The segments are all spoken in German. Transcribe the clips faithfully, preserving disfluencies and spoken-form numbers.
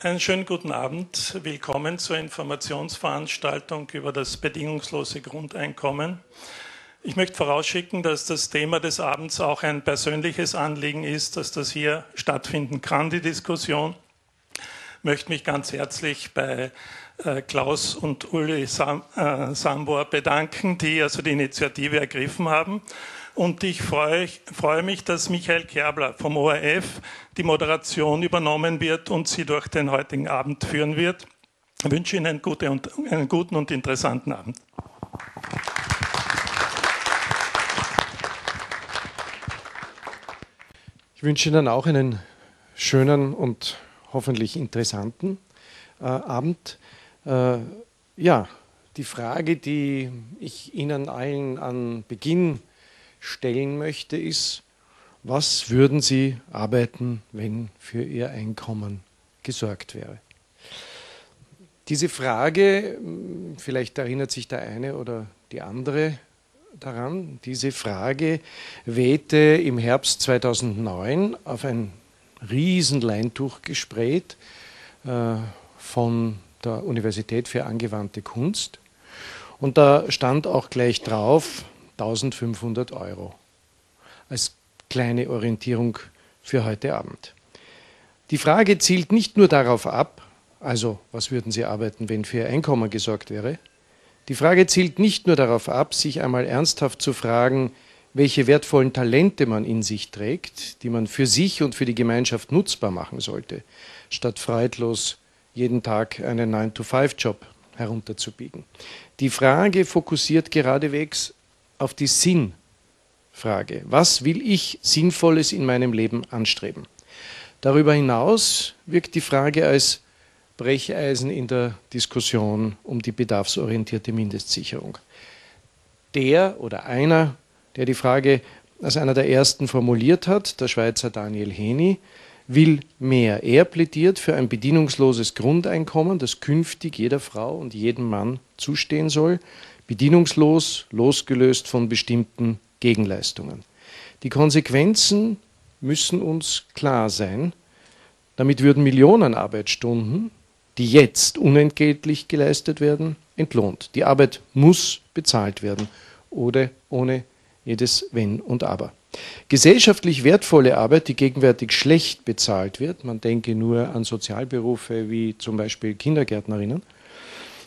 Einen schönen guten Abend. Willkommen zur Informationsveranstaltung über das bedingungslose Grundeinkommen. Ich möchte vorausschicken, dass das Thema des Abends auch ein persönliches Anliegen ist, dass das hier stattfinden kann, die Diskussion. Ich möchte mich ganz herzlich bei Klaus und Uli Sambor bedanken, die also die Initiative ergriffen haben. Und ich freue, freue mich, dass Michael Kerbler vom O R F die Moderation übernommen wird und sie durch den heutigen Abend führen wird. Ich wünsche Ihnen gute und, einen guten und interessanten Abend. Ich wünsche Ihnen auch einen schönen und hoffentlich interessanten äh, Abend. Äh, ja, die Frage, die ich Ihnen allen an Beginn stellen möchte, ist, was würden Sie arbeiten, wenn für Ihr Einkommen gesorgt wäre? Diese Frage, vielleicht erinnert sich der eine oder die andere daran, diese Frage wehte im Herbst zweitausendneun auf ein Riesenleintuch gesprayt äh, von der Universität für Angewandte Kunst. Und da stand auch gleich drauf, eintausendfünfhundert Euro als kleine Orientierung für heute Abend. Die Frage zielt nicht nur darauf ab, also was würden Sie arbeiten, wenn für Ihr Einkommen gesorgt wäre? Die Frage zielt nicht nur darauf ab, sich einmal ernsthaft zu fragen, welche wertvollen Talente man in sich trägt, die man für sich und für die Gemeinschaft nutzbar machen sollte, statt freudlos jeden Tag einen neun to five Job herunterzubiegen. Die Frage fokussiert geradewegs auf die Sinnfrage. Was will ich Sinnvolles in meinem Leben anstreben? Darüber hinaus wirkt die Frage als Brecheisen in der Diskussion um die bedarfsorientierte Mindestsicherung. Der oder einer, der die Frage als einer der ersten formuliert hat, der Schweizer Daniel Henny, will mehr. Er plädiert für ein bedingungsloses Grundeinkommen, das künftig jeder Frau und jedem Mann zustehen soll, bedingungslos, losgelöst von bestimmten Gegenleistungen. Die Konsequenzen müssen uns klar sein. Damit würden Millionen Arbeitsstunden, die jetzt unentgeltlich geleistet werden, entlohnt. Die Arbeit muss bezahlt werden, oder ohne jedes Wenn und Aber. Gesellschaftlich wertvolle Arbeit, die gegenwärtig schlecht bezahlt wird, man denke nur an Sozialberufe wie zum Beispiel Kindergärtnerinnen,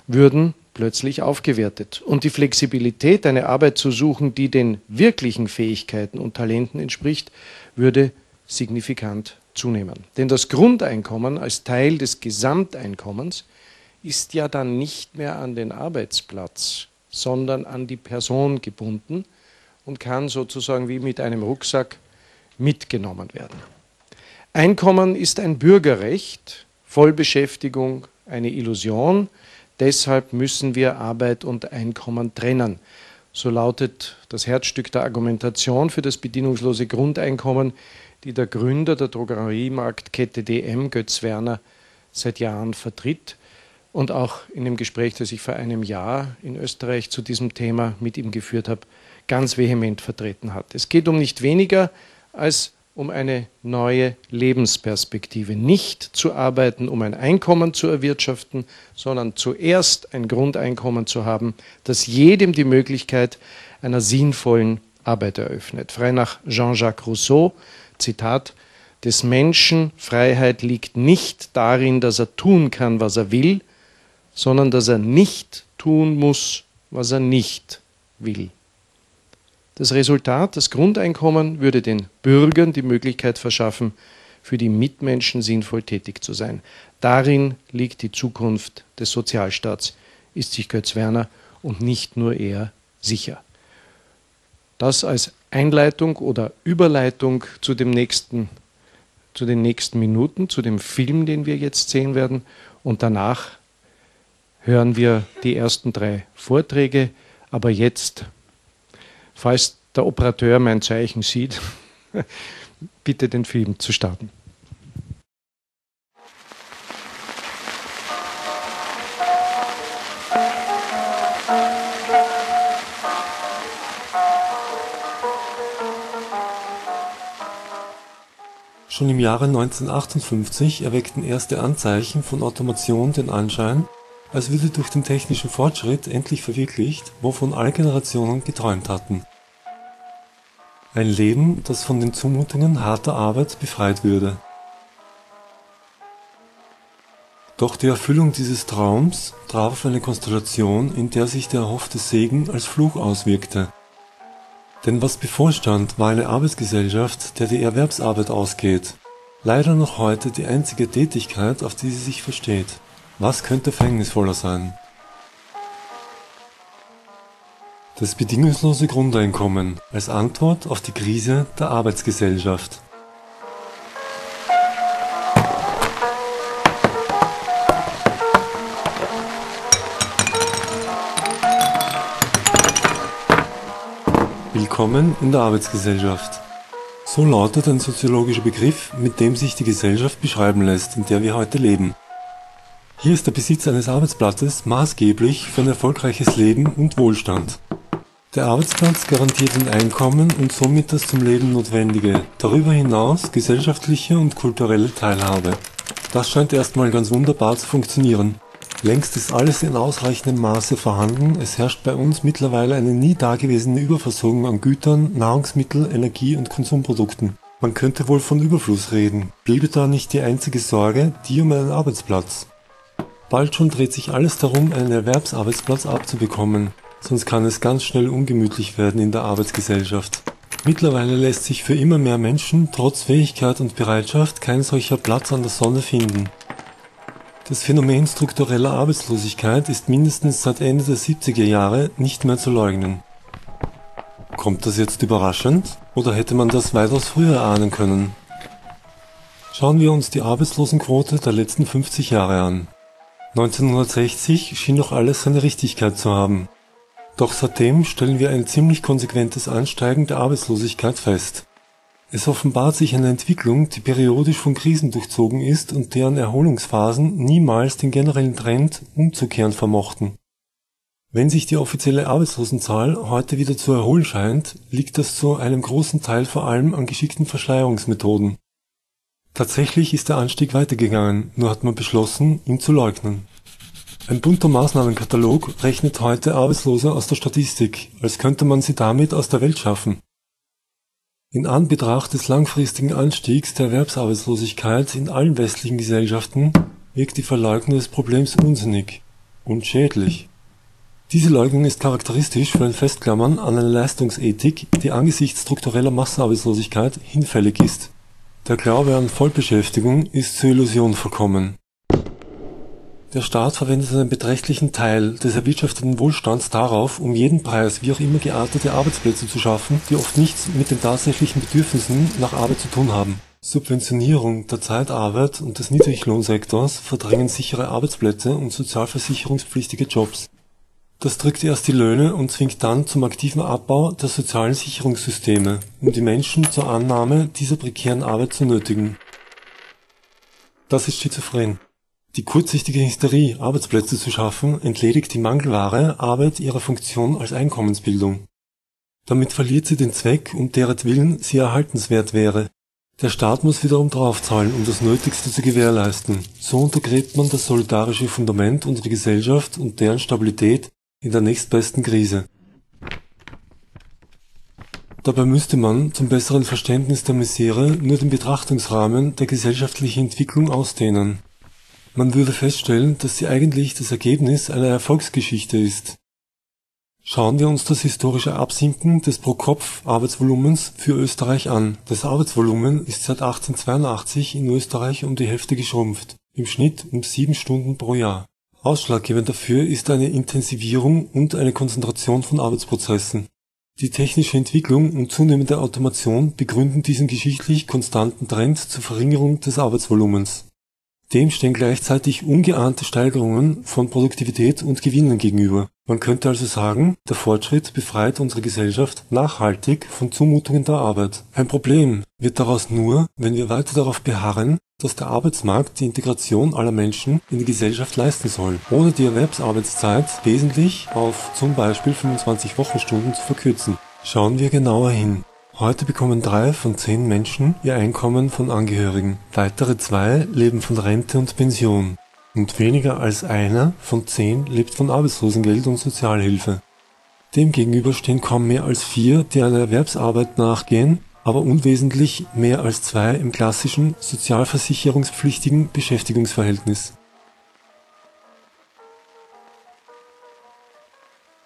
würden plötzlich aufgewertet. Und die Flexibilität, eine Arbeit zu suchen, die den wirklichen Fähigkeiten und Talenten entspricht, würde signifikant zunehmen. Denn das Grundeinkommen als Teil des Gesamteinkommens ist ja dann nicht mehr an den Arbeitsplatz, sondern an die Person gebunden und kann sozusagen wie mit einem Rucksack mitgenommen werden. Einkommen ist ein Bürgerrecht, Vollbeschäftigung eine Illusion. Deshalb müssen wir Arbeit und Einkommen trennen. So lautet das Herzstück der Argumentation für das bedingungslose Grundeinkommen, die der Gründer der Drogeriemarktkette D M, Götz Werner, seit Jahren vertritt. Und auch in dem Gespräch, das ich vor einem Jahr in Österreich zu diesem Thema mit ihm geführt habe, ganz vehement vertreten hat. Es geht um nicht weniger als um eine neue Lebensperspektive. Nicht zu arbeiten, um ein Einkommen zu erwirtschaften, sondern zuerst ein Grundeinkommen zu haben, das jedem die Möglichkeit einer sinnvollen Arbeit eröffnet. Frei nach Jean-Jacques Rousseau, Zitat, des Menschen Freiheit liegt nicht darin, dass er tun kann, was er will, sondern dass er nicht tun muss, was er nicht will. Das Resultat, das Grundeinkommen, würde den Bürgern die Möglichkeit verschaffen, für die Mitmenschen sinnvoll tätig zu sein. Darin liegt die Zukunft des Sozialstaats, ist sich Götz Werner und nicht nur er sicher. Das als Einleitung oder Überleitung zu dem nächsten, zu den nächsten Minuten, zu dem Film, den wir jetzt sehen werden. Und danach hören wir die ersten drei Vorträge, aber jetzt, falls der Operateur mein Zeichen sieht, bitte den Film zu starten. Schon im Jahre neunzehnhundertachtundfünfzig erweckten erste Anzeichen von Automation den Anschein, als würde durch den technischen Fortschritt endlich verwirklicht, wovon alle Generationen geträumt hatten. Ein Leben, das von den Zumutungen harter Arbeit befreit würde. Doch die Erfüllung dieses Traums traf auf eine Konstellation, in der sich der erhoffte Segen als Fluch auswirkte. Denn was bevorstand, war eine Arbeitsgesellschaft, der die Erwerbsarbeit ausgeht. Leider noch heute die einzige Tätigkeit, auf die sie sich versteht. Was könnte verhängnisvoller sein? Das bedingungslose Grundeinkommen als Antwort auf die Krise der Arbeitsgesellschaft. Willkommen in der Arbeitsgesellschaft. So lautet ein soziologischer Begriff, mit dem sich die Gesellschaft beschreiben lässt, in der wir heute leben. Hier ist der Besitz eines Arbeitsplatzes maßgeblich für ein erfolgreiches Leben und Wohlstand. Der Arbeitsplatz garantiert ein Einkommen und somit das zum Leben notwendige, darüber hinaus gesellschaftliche und kulturelle Teilhabe. Das scheint erstmal ganz wunderbar zu funktionieren. Längst ist alles in ausreichendem Maße vorhanden, es herrscht bei uns mittlerweile eine nie dagewesene Überversorgung an Gütern, Nahrungsmittel, Energie und Konsumprodukten. Man könnte wohl von Überfluss reden, bliebe da nicht die einzige Sorge, die um einen Arbeitsplatz. Bald schon dreht sich alles darum, einen Erwerbsarbeitsplatz abzubekommen, sonst kann es ganz schnell ungemütlich werden in der Arbeitsgesellschaft. Mittlerweile lässt sich für immer mehr Menschen trotz Fähigkeit und Bereitschaft kein solcher Platz an der Sonne finden. Das Phänomen struktureller Arbeitslosigkeit ist mindestens seit Ende der siebziger Jahre nicht mehr zu leugnen. Kommt das jetzt überraschend? Oder hätte man das weitaus früher ahnen können? Schauen wir uns die Arbeitslosenquote der letzten fünfzig Jahre an. neunzehnhundertsechzig schien noch alles seine Richtigkeit zu haben. Doch seitdem stellen wir ein ziemlich konsequentes Ansteigen der Arbeitslosigkeit fest. Es offenbart sich eine Entwicklung, die periodisch von Krisen durchzogen ist und deren Erholungsphasen niemals den generellen Trend umzukehren vermochten. Wenn sich die offizielle Arbeitslosenzahl heute wieder zu erholen scheint, liegt das zu einem großen Teil vor allem an geschickten Verschleierungsmethoden. Tatsächlich ist der Anstieg weitergegangen, nur hat man beschlossen, ihn zu leugnen. Ein bunter Maßnahmenkatalog rechnet heute Arbeitslose aus der Statistik, als könnte man sie damit aus der Welt schaffen. In Anbetracht des langfristigen Anstiegs der Erwerbsarbeitslosigkeit in allen westlichen Gesellschaften wirkt die Verleugnung des Problems unsinnig und schädlich. Diese Leugnung ist charakteristisch für ein Festklammern an eine Leistungsethik, die angesichts struktureller Massenarbeitslosigkeit hinfällig ist. Der Glaube an Vollbeschäftigung ist zur Illusion verkommen. Der Staat verwendet einen beträchtlichen Teil des erwirtschafteten Wohlstands darauf, um jeden Preis wie auch immer geartete Arbeitsplätze zu schaffen, die oft nichts mit den tatsächlichen Bedürfnissen nach Arbeit zu tun haben. Subventionierung der Zeitarbeit und des Niedriglohnsektors verdrängen sichere Arbeitsplätze und sozialversicherungspflichtige Jobs. Das drückt erst die Löhne und zwingt dann zum aktiven Abbau der sozialen Sicherungssysteme, um die Menschen zur Annahme dieser prekären Arbeit zu nötigen. Das ist schizophren. Die kurzsichtige Hysterie, Arbeitsplätze zu schaffen, entledigt die Mangelware Arbeit ihrer Funktion als Einkommensbildung. Damit verliert sie den Zweck, um deretwillen sie erhaltenswert wäre. Der Staat muss wiederum draufzahlen, um das Nötigste zu gewährleisten. So untergräbt man das solidarische Fundament unserer Gesellschaft und deren Stabilität in der nächstbesten Krise. Dabei müsste man zum besseren Verständnis der Misere nur den Betrachtungsrahmen der gesellschaftlichen Entwicklung ausdehnen. Man würde feststellen, dass sie eigentlich das Ergebnis einer Erfolgsgeschichte ist. Schauen wir uns das historische Absinken des Pro-Kopf-Arbeitsvolumens für Österreich an. Das Arbeitsvolumen ist seit achtzehnhundertzweiundachtzig in Österreich um die Hälfte geschrumpft, im Schnitt um sieben Stunden pro Jahr. Ausschlaggebend dafür ist eine Intensivierung und eine Konzentration von Arbeitsprozessen. Die technische Entwicklung und zunehmende Automation begründen diesen geschichtlich konstanten Trend zur Verringerung des Arbeitsvolumens. Dem stehen gleichzeitig ungeahnte Steigerungen von Produktivität und Gewinnen gegenüber. Man könnte also sagen, der Fortschritt befreit unsere Gesellschaft nachhaltig von Zumutungen der Arbeit. Ein Problem wird daraus nur, wenn wir weiter darauf beharren, dass der Arbeitsmarkt die Integration aller Menschen in die Gesellschaft leisten soll, ohne die Erwerbsarbeitszeit wesentlich auf zum Beispiel fünfundzwanzig Wochenstunden zu verkürzen. Schauen wir genauer hin. Heute bekommen drei von zehn Menschen ihr Einkommen von Angehörigen. Weitere zwei leben von Rente und Pension. Und weniger als einer von zehn lebt von Arbeitslosengeld und Sozialhilfe. Demgegenüber stehen kaum mehr als vier, die einer Erwerbsarbeit nachgehen, aber unwesentlich mehr als zwei im klassischen sozialversicherungspflichtigen Beschäftigungsverhältnis.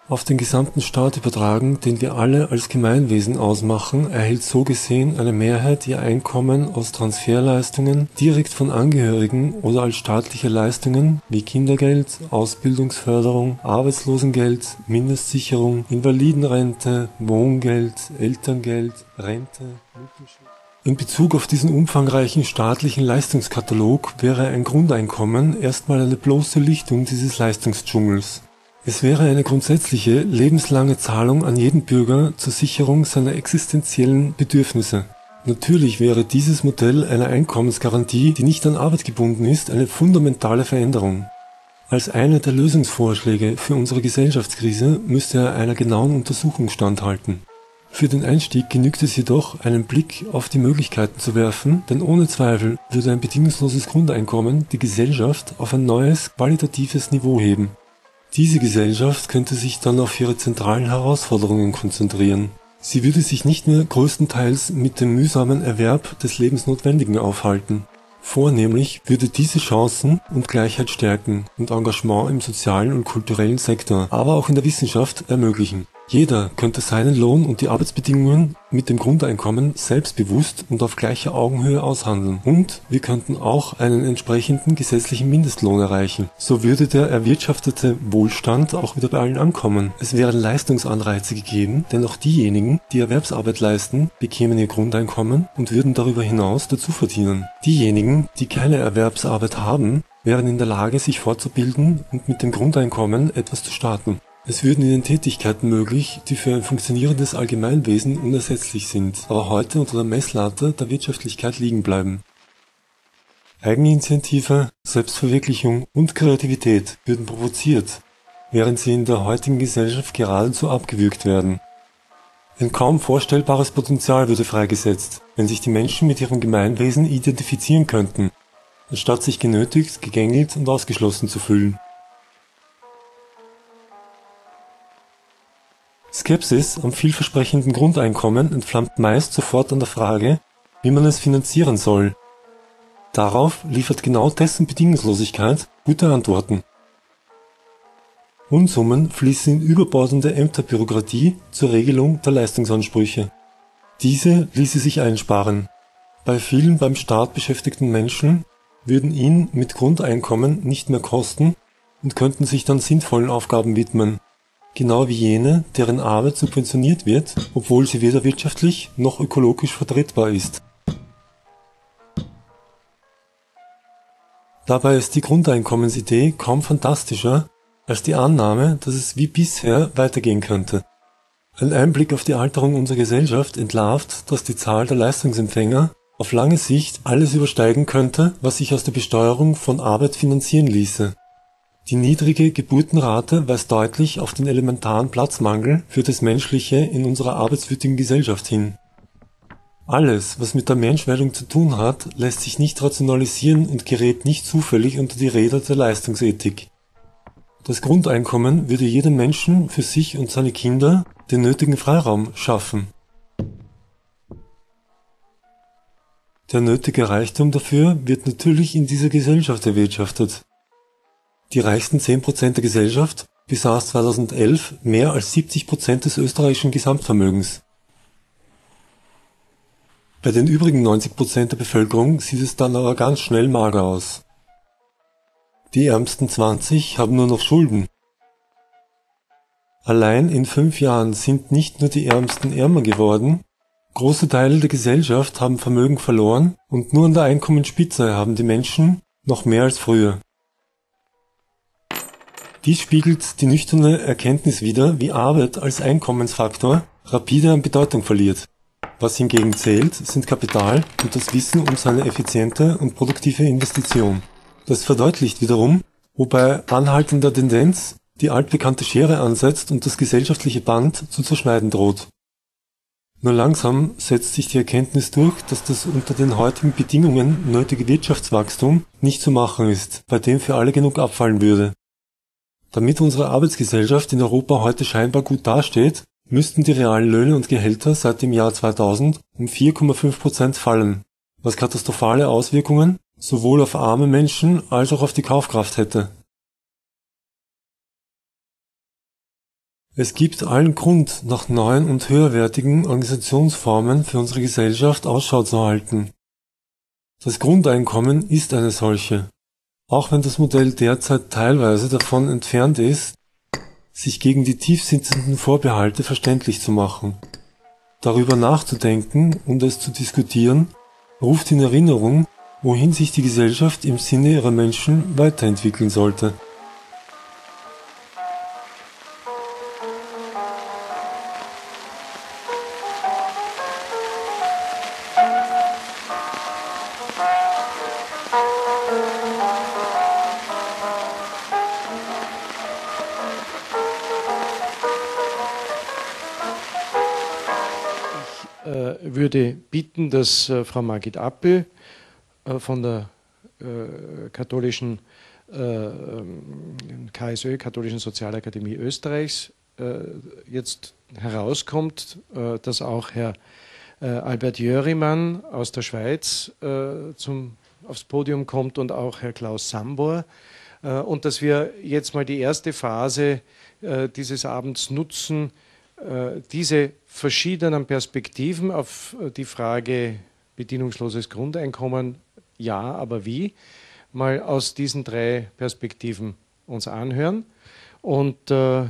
Auf den gesamten Staat übertragen, den wir alle als Gemeinwesen ausmachen, erhält so gesehen eine Mehrheit ihr Einkommen aus Transferleistungen direkt von Angehörigen oder als staatliche Leistungen wie Kindergeld, Ausbildungsförderung, Arbeitslosengeld, Mindestsicherung, Invalidenrente, Wohngeld, Elterngeld, Rente, Mutterschutz. In Bezug auf diesen umfangreichen staatlichen Leistungskatalog wäre ein Grundeinkommen erstmal eine bloße Lichtung dieses Leistungsdschungels. Es wäre eine grundsätzliche, lebenslange Zahlung an jeden Bürger zur Sicherung seiner existenziellen Bedürfnisse. Natürlich wäre dieses Modell einer Einkommensgarantie, die nicht an Arbeit gebunden ist, eine fundamentale Veränderung. Als einer der Lösungsvorschläge für unsere Gesellschaftskrise müsste er einer genauen Untersuchung standhalten. Für den Einstieg genügt es jedoch, einen Blick auf die Möglichkeiten zu werfen, denn ohne Zweifel würde ein bedingungsloses Grundeinkommen die Gesellschaft auf ein neues, qualitatives Niveau heben. Diese Gesellschaft könnte sich dann auf ihre zentralen Herausforderungen konzentrieren. Sie würde sich nicht mehr größtenteils mit dem mühsamen Erwerb des Lebensnotwendigen aufhalten. Vornehmlich würde diese Chancen und Gleichheit stärken und Engagement im sozialen und kulturellen Sektor, aber auch in der Wissenschaft ermöglichen. Jeder könnte seinen Lohn und die Arbeitsbedingungen mit dem Grundeinkommen selbstbewusst und auf gleicher Augenhöhe aushandeln. Und wir könnten auch einen entsprechenden gesetzlichen Mindestlohn erreichen. So würde der erwirtschaftete Wohlstand auch wieder bei allen ankommen. Es wären Leistungsanreize gegeben, denn auch diejenigen, die Erwerbsarbeit leisten, bekämen ihr Grundeinkommen und würden darüber hinaus dazu verdienen. Diejenigen, die keine Erwerbsarbeit haben, wären in der Lage, sich fortzubilden und mit dem Grundeinkommen etwas zu starten. Es würden ihnen Tätigkeiten möglich, die für ein funktionierendes Allgemeinwesen unersetzlich sind, aber heute unter der Messlatte der Wirtschaftlichkeit liegen bleiben. Eigeninitiative, Selbstverwirklichung und Kreativität würden provoziert, während sie in der heutigen Gesellschaft geradezu abgewürgt werden. Ein kaum vorstellbares Potenzial würde freigesetzt, wenn sich die Menschen mit ihrem Gemeinwesen identifizieren könnten, anstatt sich genötigt, gegängelt und ausgeschlossen zu fühlen. Skepsis am vielversprechenden Grundeinkommen entflammt meist sofort an der Frage, wie man es finanzieren soll. Darauf liefert genau dessen Bedingungslosigkeit gute Antworten. Unsummen fließen in überbordende Ämterbürokratie zur Regelung der Leistungsansprüche. Diese ließe sich einsparen. Bei vielen beim Staat beschäftigten Menschen würden ihn mit Grundeinkommen nicht mehr kosten und könnten sich dann sinnvollen Aufgaben widmen. Genau wie jene, deren Arbeit subventioniert wird, obwohl sie weder wirtschaftlich noch ökologisch vertretbar ist. Dabei ist die Grundeinkommensidee kaum fantastischer als die Annahme, dass es wie bisher weitergehen könnte. Ein Einblick auf die Alterung unserer Gesellschaft entlarvt, dass die Zahl der Leistungsempfänger auf lange Sicht alles übersteigen könnte, was sich aus der Besteuerung von Arbeit finanzieren ließe. Die niedrige Geburtenrate weist deutlich auf den elementaren Platzmangel für das Menschliche in unserer arbeitswütigen Gesellschaft hin. Alles, was mit der Menschwerdung zu tun hat, lässt sich nicht rationalisieren und gerät nicht zufällig unter die Räder der Leistungsethik. Das Grundeinkommen würde jedem Menschen für sich und seine Kinder den nötigen Freiraum schaffen. Der nötige Reichtum dafür wird natürlich in dieser Gesellschaft erwirtschaftet. Die reichsten zehn Prozent der Gesellschaft besaß zweitausendelf mehr als siebzig Prozent des österreichischen Gesamtvermögens. Bei den übrigen neunzig Prozent der Bevölkerung sieht es dann aber ganz schnell mager aus. Die ärmsten zwanzig haben nur noch Schulden. Allein in fünf Jahren sind nicht nur die Ärmsten ärmer geworden, große Teile der Gesellschaft haben Vermögen verloren und nur an der Einkommensspitze haben die Menschen noch mehr als früher. Dies spiegelt die nüchterne Erkenntnis wider, wie Arbeit als Einkommensfaktor rapide an Bedeutung verliert. Was hingegen zählt, sind Kapital und das Wissen um seine effiziente und produktive Investition. Das verdeutlicht wiederum, wobei anhaltender Tendenz die altbekannte Schere ansetzt und das gesellschaftliche Band zu zerschneiden droht. Nur langsam setzt sich die Erkenntnis durch, dass das unter den heutigen Bedingungen nötige Wirtschaftswachstum nicht zu machen ist, bei dem für alle genug abfallen würde. Damit unsere Arbeitsgesellschaft in Europa heute scheinbar gut dasteht, müssten die realen Löhne und Gehälter seit dem Jahr zweitausend um vier Komma fünf Prozent fallen, was katastrophale Auswirkungen sowohl auf arme Menschen als auch auf die Kaufkraft hätte. Es gibt allen Grund, nach neuen und höherwertigen Organisationsformen für unsere Gesellschaft Ausschau zu halten. Das Grundeinkommen ist eine solche. Auch wenn das Modell derzeit teilweise davon entfernt ist, sich gegen die tiefsitzenden Vorbehalte verständlich zu machen. Darüber nachzudenken und es zu diskutieren, ruft in Erinnerung, wohin sich die Gesellschaft im Sinne ihrer Menschen weiterentwickeln sollte. Ich würde bitten, dass äh, Frau Margit Appel äh, von der äh, katholischen äh, KSÖ, Katholischen Sozialakademie Österreichs, äh, jetzt herauskommt, äh, dass auch Herr äh, Albert Jörimann aus der Schweiz äh, zum, aufs Podium kommt und auch Herr Klaus Sambor. Äh, und dass wir jetzt mal die erste Phase äh, dieses Abends nutzen, äh, diese verschiedenen Perspektiven auf die Frage bedingungsloses Grundeinkommen, ja, aber wie, mal aus diesen drei Perspektiven uns anhören und äh,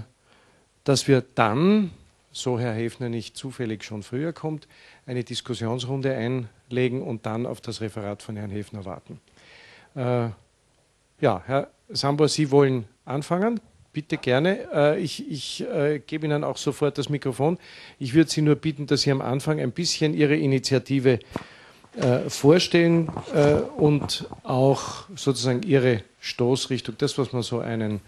dass wir dann, so Herr Häfner nicht zufällig schon früher kommt, eine Diskussionsrunde einlegen und dann auf das Referat von Herrn Häfner warten. Äh, ja, Herr Sambor, Sie wollen anfangen? Bitte gerne. Ich, ich gebe Ihnen auch sofort das Mikrofon. Ich würde Sie nur bitten, dass Sie am Anfang ein bisschen Ihre Initiative vorstellen und auch sozusagen Ihre Stoßrichtung, das, was man so einen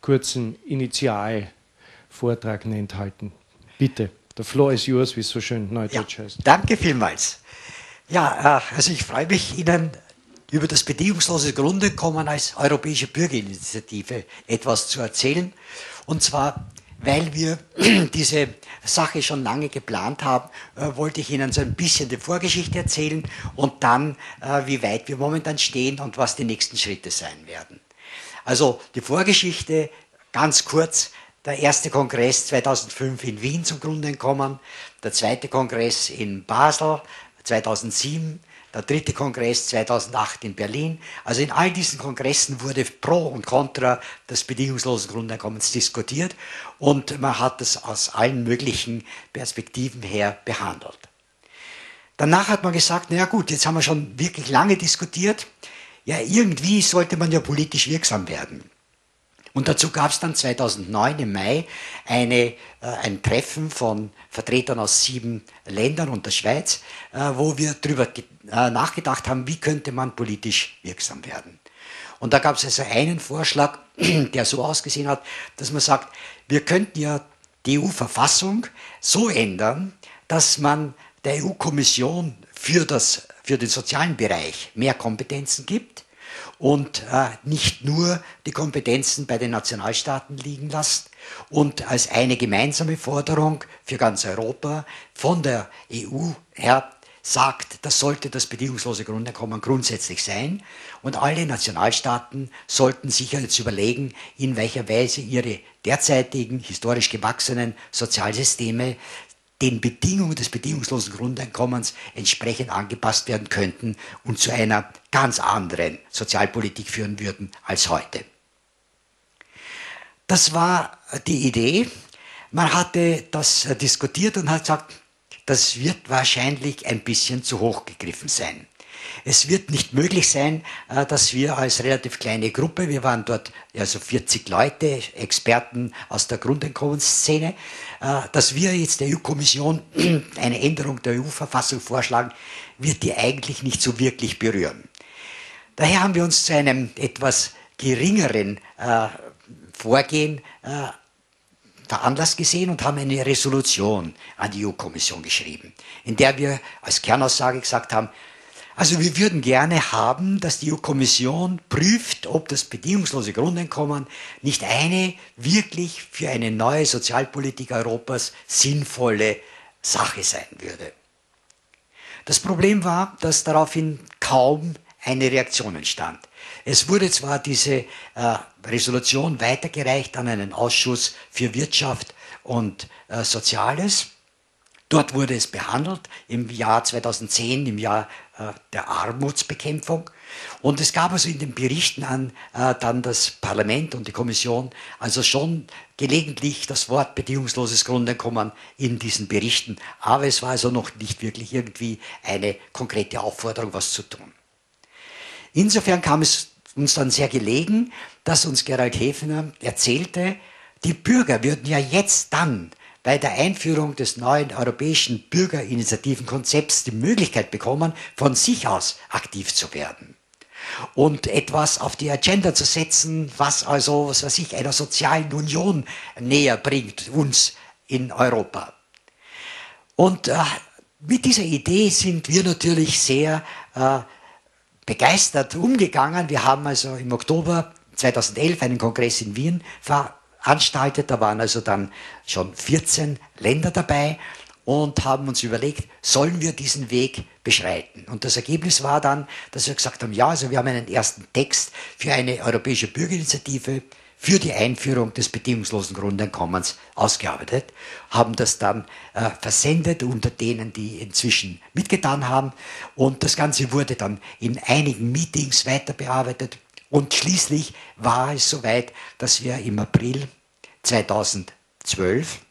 kurzen Initialvortrag nennt, halten. Bitte. The floor is yours, wie es so schön neudeutsch heißt. Danke vielmals. Ja, also ich freue mich, Ihnen über das bedingungslose Grundeinkommen als europäische Bürgerinitiative etwas zu erzählen. Und zwar, weil wir diese Sache schon lange geplant haben, äh, wollte ich Ihnen so ein bisschen die Vorgeschichte erzählen und dann, äh, wie weit wir momentan stehen und was die nächsten Schritte sein werden. Also die Vorgeschichte, ganz kurz, der erste Kongress zweitausendfünf in Wien zum Grundeinkommen, der zweite Kongress in Basel zweitausendsieben, der dritte Kongress zweitausendacht in Berlin. Also in all diesen Kongressen wurde pro und contra des bedingungslosen Grundeinkommens diskutiert und man hat es aus allen möglichen Perspektiven her behandelt. Danach hat man gesagt, naja gut, jetzt haben wir schon wirklich lange diskutiert, ja irgendwie sollte man ja politisch wirksam werden. Und dazu gab es dann zweitausendneun im Mai eine, äh, ein Treffen von Vertretern aus sieben Ländern und der Schweiz, äh, wo wir darüber äh, nachgedacht haben, wie könnte man politisch wirksam werden. Und da gab es also einen Vorschlag, der so ausgesehen hat, dass man sagt, wir könnten ja die E U-Verfassung so ändern, dass man der E U-Kommission für, das, für den sozialen Bereich mehr Kompetenzen gibt, und äh, nicht nur die Kompetenzen bei den Nationalstaaten liegen lässt und als eine gemeinsame Forderung für ganz Europa von der E U her sagt, das sollte das bedingungslose Grundeinkommen grundsätzlich sein und alle Nationalstaaten sollten sich jetzt überlegen, in welcher Weise ihre derzeitigen historisch gewachsenen Sozialsysteme den Bedingungen des bedingungslosen Grundeinkommens entsprechend angepasst werden könnten und zu einer ganz anderen Sozialpolitik führen würden als heute. Das war die Idee. Man hatte das diskutiert und hat gesagt, das wird wahrscheinlich ein bisschen zu hoch gegriffen sein. Es wird nicht möglich sein, dass wir als relativ kleine Gruppe, wir waren dort also vierzig Leute, Experten aus der Grundeinkommensszene, dass wir jetzt der E U-Kommission eine Änderung der E U-Verfassung vorschlagen, wird die eigentlich nicht so wirklich berühren. Daher haben wir uns zu einem etwas geringeren Vorgehen veranlasst gesehen und haben eine Resolution an die E U-Kommission geschrieben, in der wir als Kernaussage gesagt haben, also wir würden gerne haben, dass die E U-Kommission prüft, ob das bedingungslose Grundeinkommen nicht eine wirklich für eine neue Sozialpolitik Europas sinnvolle Sache sein würde. Das Problem war, dass daraufhin kaum eine Reaktion entstand. Es wurde zwar diese äh, Resolution weitergereicht an einen Ausschuss für Wirtschaft und äh, Soziales. Dort wurde es behandelt im Jahr zweitausendzehn, im Jahr äh, der Armutsbekämpfung. Und es gab also in den Berichten an äh, dann das Parlament und die Kommission, also schon gelegentlich das Wort bedingungsloses Grundeinkommen in diesen Berichten. Aber es war also noch nicht wirklich irgendwie eine konkrete Aufforderung, was zu tun. Insofern kam es uns dann sehr gelegen, dass uns Gerald Häfner erzählte, die Bürger würden ja jetzt dann bei der Einführung des neuen europäischen Bürgerinitiativenkonzepts die Möglichkeit bekommen, von sich aus aktiv zu werden und etwas auf die Agenda zu setzen, was also, was weiß ich, einer sozialen Union näher bringt, uns in Europa. Und äh, mit dieser Idee sind wir natürlich sehr äh, begeistert umgegangen. Wir haben also im Oktober zweitausendelf einen Kongress in Wien veranstaltet, da waren also dann schon vierzehn Länder dabei und haben uns überlegt, sollen wir diesen Weg beschreiten? Und das Ergebnis war dann, dass wir gesagt haben, ja, also wir haben einen ersten Text für eine europäische Bürgerinitiative für die Einführung des bedingungslosen Grundeinkommens ausgearbeitet, haben das dann äh, versendet unter denen, die inzwischen mitgetan haben. Und das Ganze wurde dann in einigen Meetings weiter bearbeitet. Und schließlich war es soweit, dass wir im April zweitausendzwölf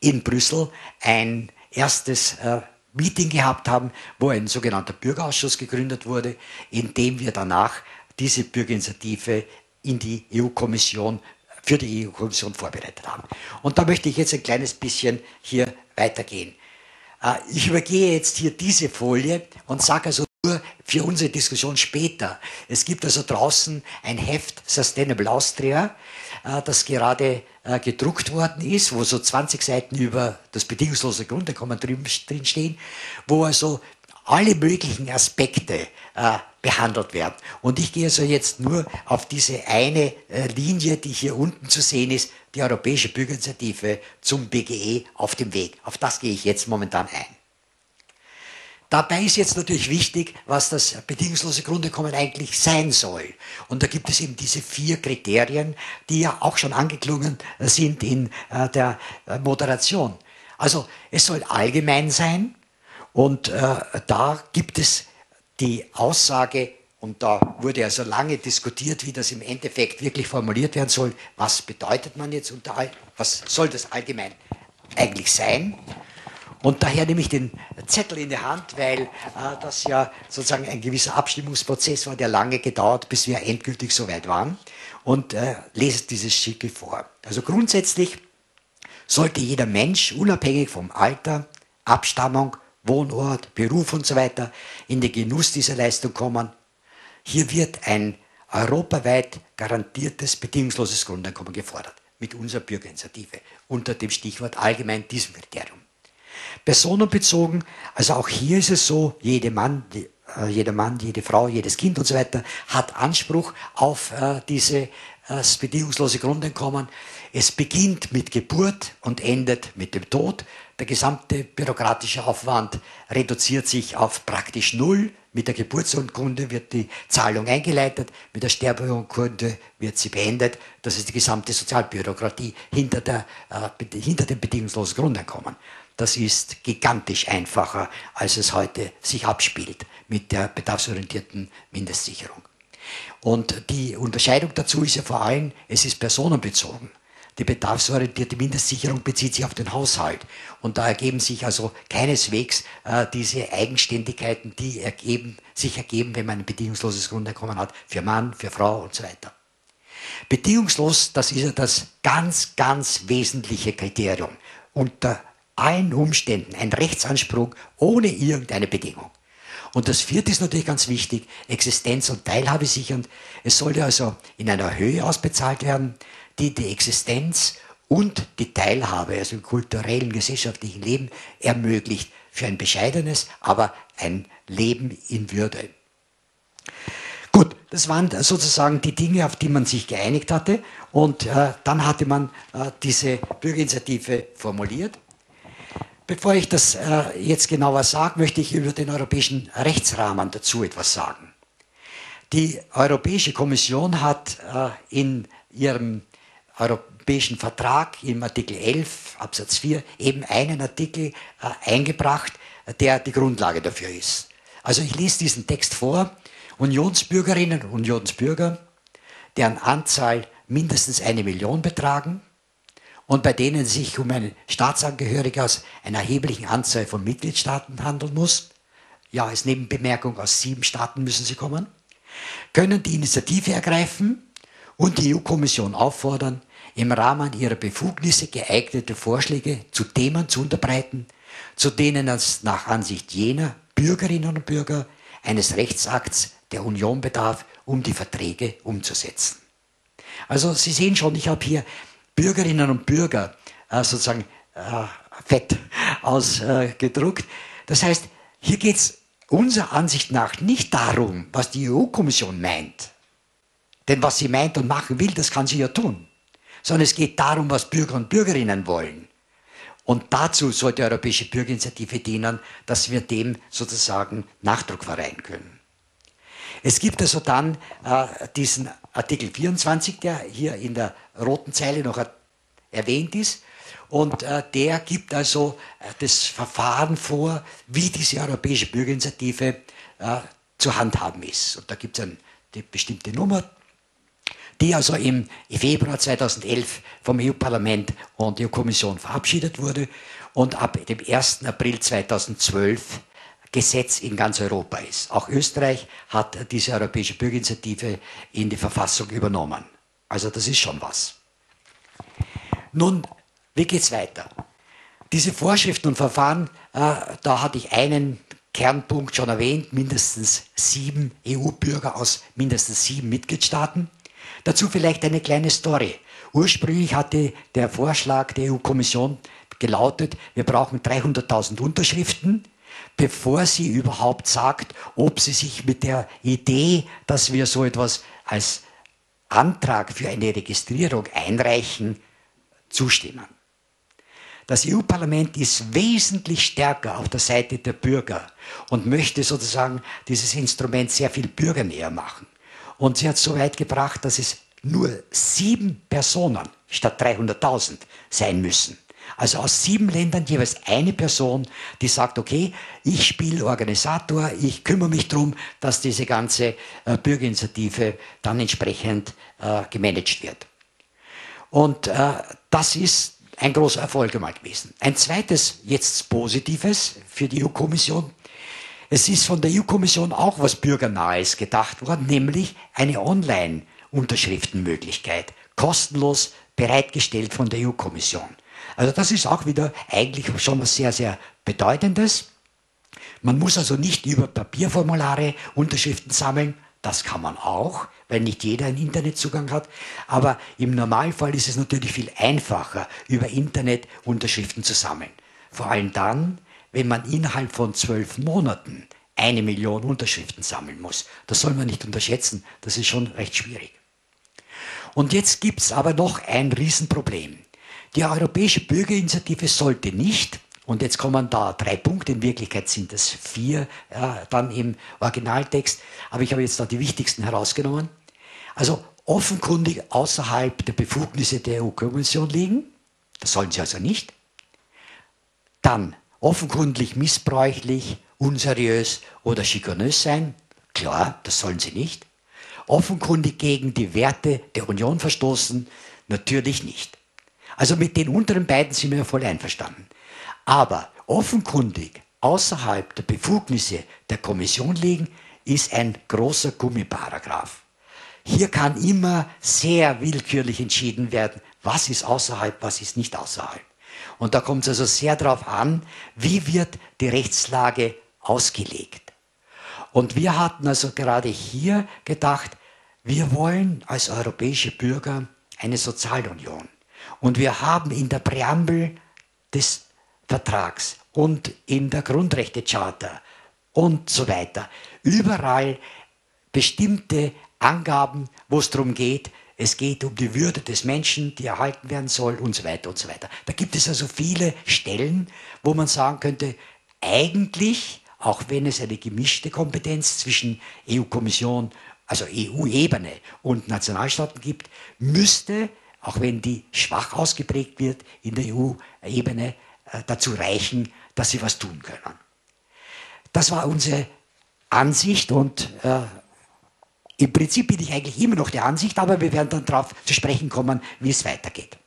in Brüssel ein erstes äh, Meeting gehabt haben, wo ein sogenannter Bürgerausschuss gegründet wurde, in dem wir danach diese Bürgerinitiative in die E U-Kommission, für die E U-Kommission vorbereitet haben. Und da möchte ich jetzt ein kleines bisschen hier weitergehen. Ich übergehe jetzt hier diese Folie und sage also nur für unsere Diskussion später. Es gibt also draußen ein Heft Sustainable Austria, das gerade gedruckt worden ist, wo so zwanzig Seiten über das bedingungslose Grundeinkommen drin stehen, wo also alle möglichen Aspekte äh, behandelt werden. Und ich gehe also jetzt nur auf diese eine äh, Linie, die hier unten zu sehen ist, die Europäische Bürgerinitiative zum B G E auf dem Weg. Auf das gehe ich jetzt momentan ein. Dabei ist jetzt natürlich wichtig, was das bedingungslose Grundeinkommen eigentlich sein soll. Und da gibt es eben diese vier Kriterien, die ja auch schon angeklungen sind in äh, der äh, Moderation. Also es soll allgemein sein. Und äh, da gibt es die Aussage, und da wurde also lange diskutiert, wie das im Endeffekt wirklich formuliert werden soll, was bedeutet man jetzt unter all, was soll das allgemein eigentlich sein? Und daher nehme ich den Zettel in die Hand, weil äh, das ja sozusagen ein gewisser Abstimmungsprozess war, der lange gedauert, bis wir endgültig soweit waren, und äh, lese dieses Schickel vor. Also grundsätzlich sollte jeder Mensch, unabhängig vom Alter, Abstammung, Wohnort, Beruf und so weiter, in den Genuss dieser Leistung kommen. Hier wird ein europaweit garantiertes, bedingungsloses Grundeinkommen gefordert, mit unserer Bürgerinitiative, unter dem Stichwort allgemein diesem Kriterium. Personenbezogen, also auch hier ist es so, jeder Mann, jeder Mann, jede Frau, jedes Kind und so weiter hat Anspruch auf äh, diese das bedingungslose Grundeinkommen. Es beginnt mit Geburt und endet mit dem Tod. Der gesamte bürokratische Aufwand reduziert sich auf praktisch null. Mit der Geburtsurkunde wird die Zahlung eingeleitet, mit der Sterbeurkunde wird sie beendet. Das ist die gesamte Sozialbürokratie hinter, der, äh, hinter dem bedingungslosen Grundeinkommen. Das ist gigantisch einfacher, als es heute sich abspielt mit der bedarfsorientierten Mindestsicherung. Und die Unterscheidung dazu ist ja vor allem, es ist personenbezogen. Die bedarfsorientierte Mindestsicherung bezieht sich auf den Haushalt. Und da ergeben sich also keineswegs äh, diese Eigenständigkeiten, die ergeben, sich ergeben, wenn man ein bedingungsloses Grundeinkommen hat, für Mann, für Frau und so weiter. Bedingungslos, das ist ja das ganz, ganz wesentliche Kriterium. Unter allen Umständen ein Rechtsanspruch ohne irgendeine Bedingung. Und das vierte ist natürlich ganz wichtig, Existenz und Teilhabe sichernd. Es sollte also in einer Höhe ausbezahlt werden, die die Existenz und die Teilhabe, also im kulturellen, gesellschaftlichen Leben ermöglicht für ein bescheidenes, aber ein Leben in Würde. Gut, das waren sozusagen die Dinge, auf die man sich geeinigt hatte, und äh, dann hatte man äh, diese Bürgerinitiative formuliert. Bevor ich das äh, jetzt genauer sage, möchte ich über den europäischen Rechtsrahmen dazu etwas sagen. Die Europäische Kommission hat äh, in ihrem europäischen Vertrag im Artikel elf Absatz vier eben einen Artikel äh, eingebracht, der die Grundlage dafür ist. Also ich lese diesen Text vor. Unionsbürgerinnen und Unionsbürger, deren Anzahl mindestens eine Million betragen und bei denen es sich um einen Staatsangehörigen aus einer erheblichen Anzahl von Mitgliedstaaten handeln muss, ja, als Nebenbemerkung, aus sieben Staaten müssen sie kommen, können die Initiative ergreifen und die E U-Kommission auffordern, im Rahmen ihrer Befugnisse geeignete Vorschläge zu Themen zu unterbreiten, zu denen es nach Ansicht jener Bürgerinnen und Bürger eines Rechtsakts der Union bedarf, um die Verträge umzusetzen. Also Sie sehen schon, ich habe hier Bürgerinnen und Bürger äh, sozusagen äh, fett ausgedruckt. Äh, das heißt, hier geht es unserer Ansicht nach nicht darum, was die E U-Kommission meint. Denn was sie meint und machen will, das kann sie ja tun. Sondern es geht darum, was Bürger und Bürgerinnen wollen. Und dazu soll die Europäische Bürgerinitiative dienen, dass wir dem sozusagen Nachdruck verleihen können. Es gibt also dann äh, diesen Artikel vierundzwanzig, der hier in der roten Zeile noch erwähnt ist. Und äh, der gibt also äh, das Verfahren vor, wie diese Europäische Bürgerinitiative äh, zu handhaben ist. Und da gibt es eine bestimmte Nummer, die also im Februar zweitausendelf vom E U-Parlament und E U-Kommission verabschiedet wurde und ab dem ersten April zweitausendzwölf Gesetz in ganz Europa ist. Auch Österreich hat diese Europäische Bürgerinitiative in die Verfassung übernommen. Also das ist schon was. Nun, wie geht's weiter? Diese Vorschriften und Verfahren, äh, da hatte ich einen Kernpunkt schon erwähnt, mindestens sieben E U-Bürger aus mindestens sieben Mitgliedstaaten. Dazu vielleicht eine kleine Story. Ursprünglich hatte der Vorschlag der E U-Kommission gelautet, wir brauchen dreihunderttausend Unterschriften, bevor sie überhaupt sagt, ob sie sich mit der Idee, dass wir so etwas als Antrag für eine Registrierung einreichen, zustimmen. Das E U-Parlament ist wesentlich stärker auf der Seite der Bürger und möchte sozusagen dieses Instrument sehr viel bürgernäher machen. Und sie hat es so weit gebracht, dass es nur sieben Personen statt dreihunderttausend sein müssen. Also aus sieben Ländern jeweils eine Person, die sagt, okay, ich spiele Organisator, ich kümmere mich darum, dass diese ganze äh, Bürgerinitiative dann entsprechend äh, gemanagt wird. Und äh, das ist ein großer Erfolg einmal gewesen. Ein zweites, jetzt Positives für die E U-Kommission. Es ist von der E U-Kommission auch was Bürgernahes gedacht worden, nämlich eine Online-Unterschriftenmöglichkeit, kostenlos bereitgestellt von der E U-Kommission. Also das ist auch wieder eigentlich schon was sehr, sehr Bedeutendes. Man muss also nicht über Papierformulare Unterschriften sammeln, das kann man auch, weil nicht jeder einen Internetzugang hat, aber im Normalfall ist es natürlich viel einfacher, über Internet Unterschriften zu sammeln. Vor allem dann, wenn man innerhalb von zwölf Monaten eine Million Unterschriften sammeln muss. Das soll man nicht unterschätzen, das ist schon recht schwierig. Und jetzt gibt es aber noch ein Riesenproblem. Die Europäische Bürgerinitiative sollte nicht, und jetzt kommen da drei Punkte, in Wirklichkeit sind es vier, ja, dann im Originaltext, aber ich habe jetzt da die wichtigsten herausgenommen, also offenkundig außerhalb der Befugnisse der E U-Kommission liegen, das sollen sie also nicht, dann offenkundig missbräuchlich, unseriös oder schikanös sein. Klar, das sollen sie nicht. Offenkundig gegen die Werte der Union verstoßen. Natürlich nicht. Also mit den unteren beiden sind wir voll einverstanden. Aber offenkundig außerhalb der Befugnisse der Kommission liegen, ist ein großer Gummiparagraf. Hier kann immer sehr willkürlich entschieden werden, was ist außerhalb, was ist nicht außerhalb. Und da kommt es also sehr darauf an, wie wird die Rechtslage ausgelegt. Und wir hatten also gerade hier gedacht, wir wollen als europäische Bürger eine Sozialunion. Und wir haben in der Präambel des Vertrags und in der Grundrechtecharta und so weiter überall bestimmte Angaben, wo es darum geht, es geht um die Würde des Menschen, die erhalten werden soll und so weiter und so weiter. Da gibt es also viele Stellen, wo man sagen könnte, eigentlich, auch wenn es eine gemischte Kompetenz zwischen E U-Kommission, also E U-Ebene und Nationalstaaten gibt, müsste, auch wenn die schwach ausgeprägt wird, in der E U-Ebene dazu reichen, dass sie was tun können. Das war unsere Ansicht und äh, im Prinzip bin ich eigentlich immer noch der Ansicht, aber wir werden dann darauf zu sprechen kommen, wie es weitergeht.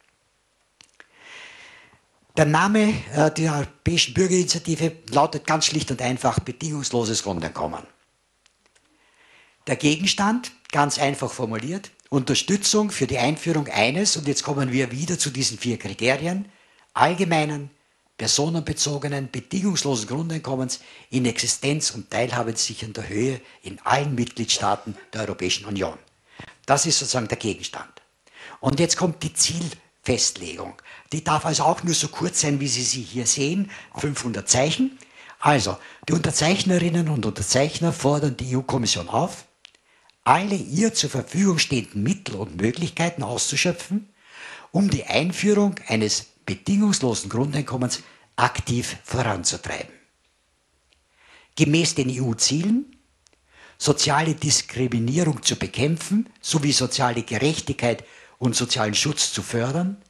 Der Name äh, der Europäischen Bürgerinitiative lautet ganz schlicht und einfach bedingungsloses Grundeinkommen. Der Gegenstand, ganz einfach formuliert, Unterstützung für die Einführung eines, und jetzt kommen wir wieder zu diesen vier Kriterien, allgemeinen, personenbezogenen, bedingungslosen Grundeinkommens in Existenz- und teilhabesichernder Höhe in allen Mitgliedstaaten der Europäischen Union. Das ist sozusagen der Gegenstand. Und jetzt kommt die Zielfestlegung. Die darf also auch nur so kurz sein, wie Sie sie hier sehen, fünfhundert Zeichen. Also, die Unterzeichnerinnen und Unterzeichner fordern die E U-Kommission auf, alle ihr zur Verfügung stehenden Mittel und Möglichkeiten auszuschöpfen, um die Einführung eines bedingungslosen Grundeinkommens aktiv voranzutreiben. Gemäß den E U-Zielen, soziale Diskriminierung zu bekämpfen, sowie soziale Gerechtigkeit und sozialen Schutz zu fördern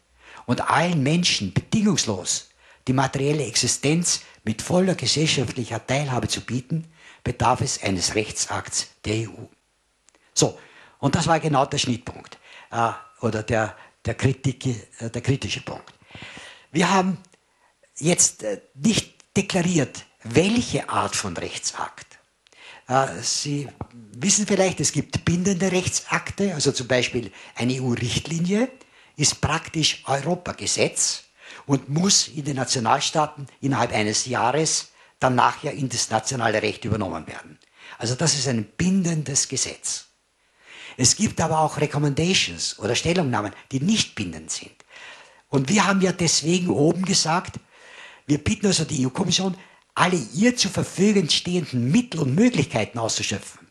und allen Menschen bedingungslos die materielle Existenz mit voller gesellschaftlicher Teilhabe zu bieten, bedarf es eines Rechtsakts der E U. So, und das war genau der Schnittpunkt äh, oder der, der, Kritik, äh, der kritische Punkt. Wir haben jetzt nicht deklariert, welche Art von Rechtsakt. Sie wissen vielleicht, es gibt bindende Rechtsakte, also zum Beispiel eine E U-Richtlinie ist praktisch Europagesetz und muss in den Nationalstaaten innerhalb eines Jahres dann nachher in das nationale Recht übernommen werden. Also das ist ein bindendes Gesetz. Es gibt aber auch Recommendations oder Stellungnahmen, die nicht bindend sind. Und wir haben ja deswegen oben gesagt, wir bitten also die E U-Kommission, alle ihr zur Verfügung stehenden Mittel und Möglichkeiten auszuschöpfen.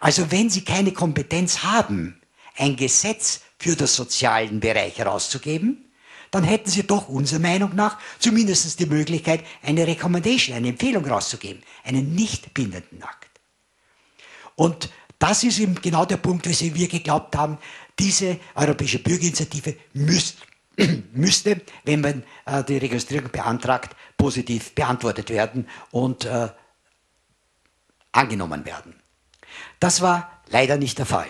Also wenn Sie keine Kompetenz haben, ein Gesetz für den sozialen Bereich herauszugeben, dann hätten Sie doch unserer Meinung nach zumindest die Möglichkeit, eine Recommendation, eine Empfehlung herauszugeben, einen nicht bindenden Akt. Und das ist eben genau der Punkt, weshalb wir geglaubt haben, diese Europäische Bürgerinitiative müsste müsste, wenn man äh, die Registrierung beantragt, positiv beantwortet werden und äh, angenommen werden. Das war leider nicht der Fall.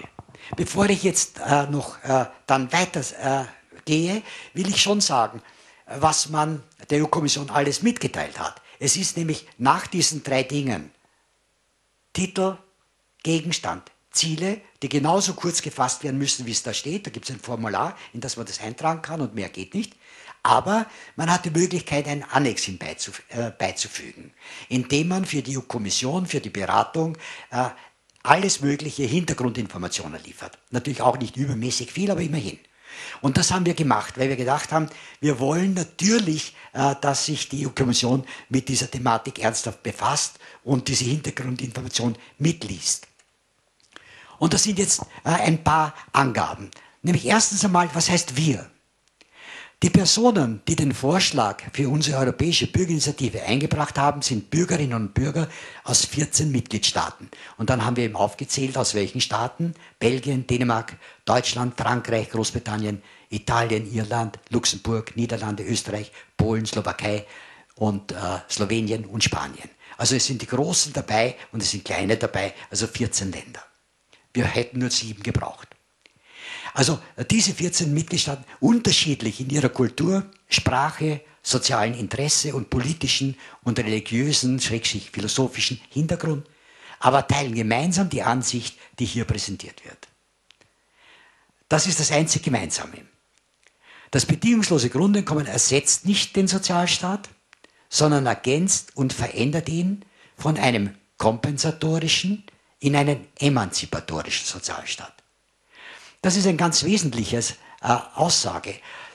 Bevor ich jetzt äh, noch äh, dann weiter äh, gehe, will ich schon sagen, was man der E U-Kommission alles mitgeteilt hat. Es ist nämlich nach diesen drei Dingen, Titel, Gegenstand, Ziele, die genauso kurz gefasst werden müssen, wie es da steht. Da gibt es ein Formular, in das man das eintragen kann und mehr geht nicht. Aber man hat die Möglichkeit, einen Annex hinbeizuf- äh, beizufügen, indem man für die E U-Kommission, für die Beratung äh, alles mögliche Hintergrundinformationen liefert. Natürlich auch nicht übermäßig viel, aber immerhin. Und das haben wir gemacht, weil wir gedacht haben, wir wollen natürlich, äh, dass sich die E U-Kommission mit dieser Thematik ernsthaft befasst und diese Hintergrundinformation mitliest. Und das sind jetzt äh, ein paar Angaben. Nämlich erstens einmal, was heißt wir? Die Personen, die den Vorschlag für unsere Europäische Bürgerinitiative eingebracht haben, sind Bürgerinnen und Bürger aus vierzehn Mitgliedstaaten. Und dann haben wir eben aufgezählt, aus welchen Staaten: Belgien, Dänemark, Deutschland, Frankreich, Großbritannien, Italien, Irland, Luxemburg, Niederlande, Österreich, Polen, Slowakei und äh, Slowenien und Spanien. Also es sind die Großen dabei und es sind kleine dabei, also vierzehn Länder. Wir hätten nur sieben gebraucht. Also diese vierzehn Mitgliedstaaten, unterschiedlich in ihrer Kultur, Sprache, sozialen Interesse und politischen und religiösen, schrägstrich philosophischen Hintergrund, aber teilen gemeinsam die Ansicht, die hier präsentiert wird. Das ist das einzig Gemeinsame. Das bedingungslose Grundeinkommen ersetzt nicht den Sozialstaat, sondern ergänzt und verändert ihn von einem kompensatorischen in einen emanzipatorischen Sozialstaat. Das ist ein ganz wesentliches äh, Aussage.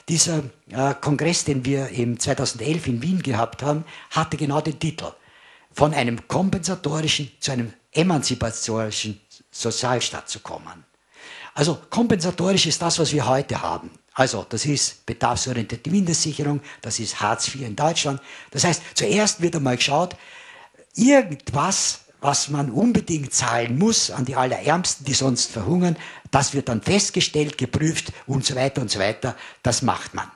Dieser äh, Kongress, den wir im zweitausendelf in Wien gehabt haben, hatte genau den Titel: Von einem kompensatorischen zu einem emanzipatorischen Sozialstaat zu kommen. Also kompensatorisch ist das, was wir heute haben. Also das ist bedarfsorientierte Mindestsicherung, das ist Hartz vier in Deutschland. Das heißt, zuerst wird einmal geschaut, irgendwas, was man unbedingt zahlen muss an die Allerärmsten, die sonst verhungern, das wird dann festgestellt, geprüft und so weiter und so weiter. Das macht man.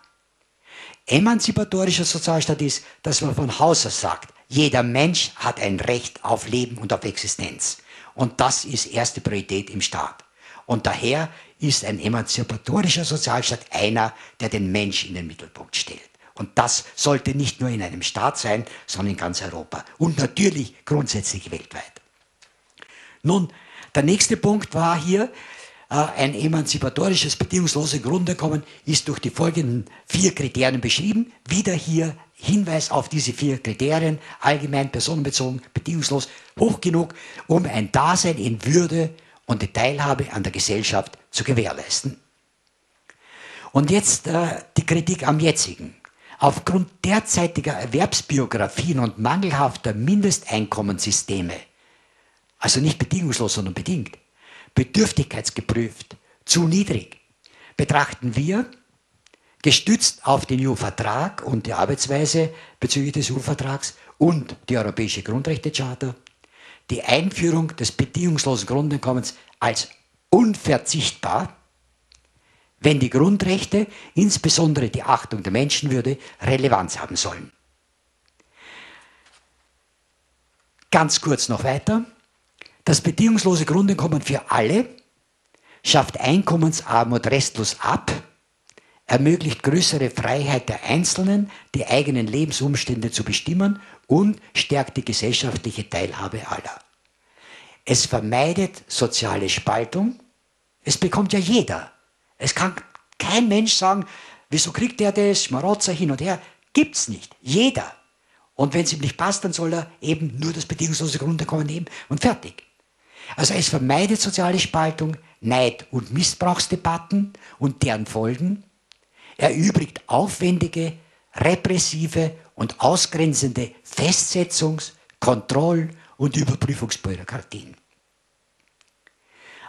Emanzipatorischer Sozialstaat ist, dass man von Haus aus sagt, jeder Mensch hat ein Recht auf Leben und auf Existenz. Und das ist erste Priorität im Staat. Und daher ist ein emanzipatorischer Sozialstaat einer, der den Mensch in den Mittelpunkt stellt. Und das sollte nicht nur in einem Staat sein, sondern in ganz Europa. Und natürlich grundsätzlich weltweit. Nun, der nächste Punkt war hier, äh, ein emanzipatorisches, bedingungsloses Grundeinkommen ist durch die folgenden vier Kriterien beschrieben. Wieder hier Hinweis auf diese vier Kriterien, allgemein, personenbezogen, bedingungslos, hoch genug, um ein Dasein in Würde und die Teilhabe an der Gesellschaft zu gewährleisten. Und jetzt äh, die Kritik am jetzigen. Aufgrund derzeitiger Erwerbsbiografien und mangelhafter Mindesteinkommenssysteme, also nicht bedingungslos, sondern bedingt, bedürftigkeitsgeprüft, zu niedrig, betrachten wir, gestützt auf den E U-Vertrag und die Arbeitsweise bezüglich des E U-Vertrags und die Europäische Grundrechtecharta, die Einführung des bedingungslosen Grundeinkommens als unverzichtbar, wenn die Grundrechte, insbesondere die Achtung der Menschenwürde, Relevanz haben sollen. Ganz kurz noch weiter. Das bedingungslose Grundeinkommen für alle schafft Einkommensarmut restlos ab, ermöglicht größere Freiheit der Einzelnen, die eigenen Lebensumstände zu bestimmen und stärkt die gesellschaftliche Teilhabe aller. Es vermeidet soziale Spaltung. Es bekommt ja jeder. Es kann kein Mensch sagen, wieso kriegt der das, Schmarotzer hin und her. Gibt's nicht. Jeder. Und wenn es ihm nicht passt, dann soll er eben nur das bedingungslose Grundeinkommen nehmen und fertig. Also es vermeidet soziale Spaltung, Neid- und Missbrauchsdebatten und deren Folgen, erübrigt aufwendige, repressive und ausgrenzende Festsetzungs-, Kontroll- und Überprüfungsbürokratien.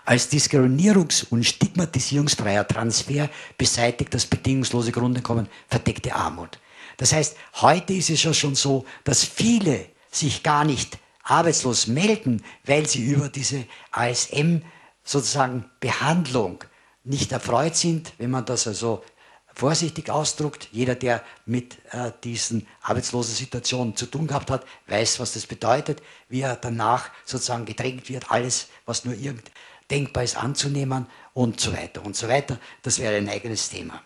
Als diskriminierungs- und stigmatisierungsfreier Transfer beseitigt das bedingungslose Grundeinkommen verdeckte Armut. Das heißt, heute ist es ja schon so, dass viele sich gar nicht arbeitslos melden, weil sie über diese A S M sozusagen Behandlung nicht erfreut sind, wenn man das also vorsichtig ausdruckt. Jeder, der mit äh, diesen arbeitslosen Situationen zu tun gehabt hat, weiß, was das bedeutet, wie er danach sozusagen gedrängt wird, alles, was nur irgend denkbar ist, anzunehmen und so weiter und so weiter. Das wäre ein eigenes Thema.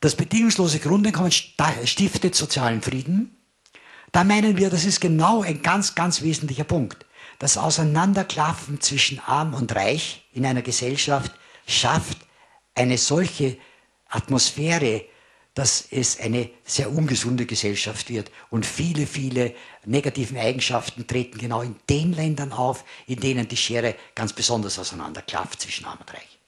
Das bedingungslose Grundeinkommen stiftet sozialen Frieden. Da meinen wir, das ist genau ein ganz, ganz wesentlicher Punkt. Das Auseinanderklaffen zwischen Arm und Reich in einer Gesellschaft schafft eine solche Atmosphäre, dass es eine sehr ungesunde Gesellschaft wird. Und viele, viele negativen Eigenschaften treten genau in den Ländern auf, in denen die Schere ganz besonders auseinanderklafft zwischen Arm und Reich.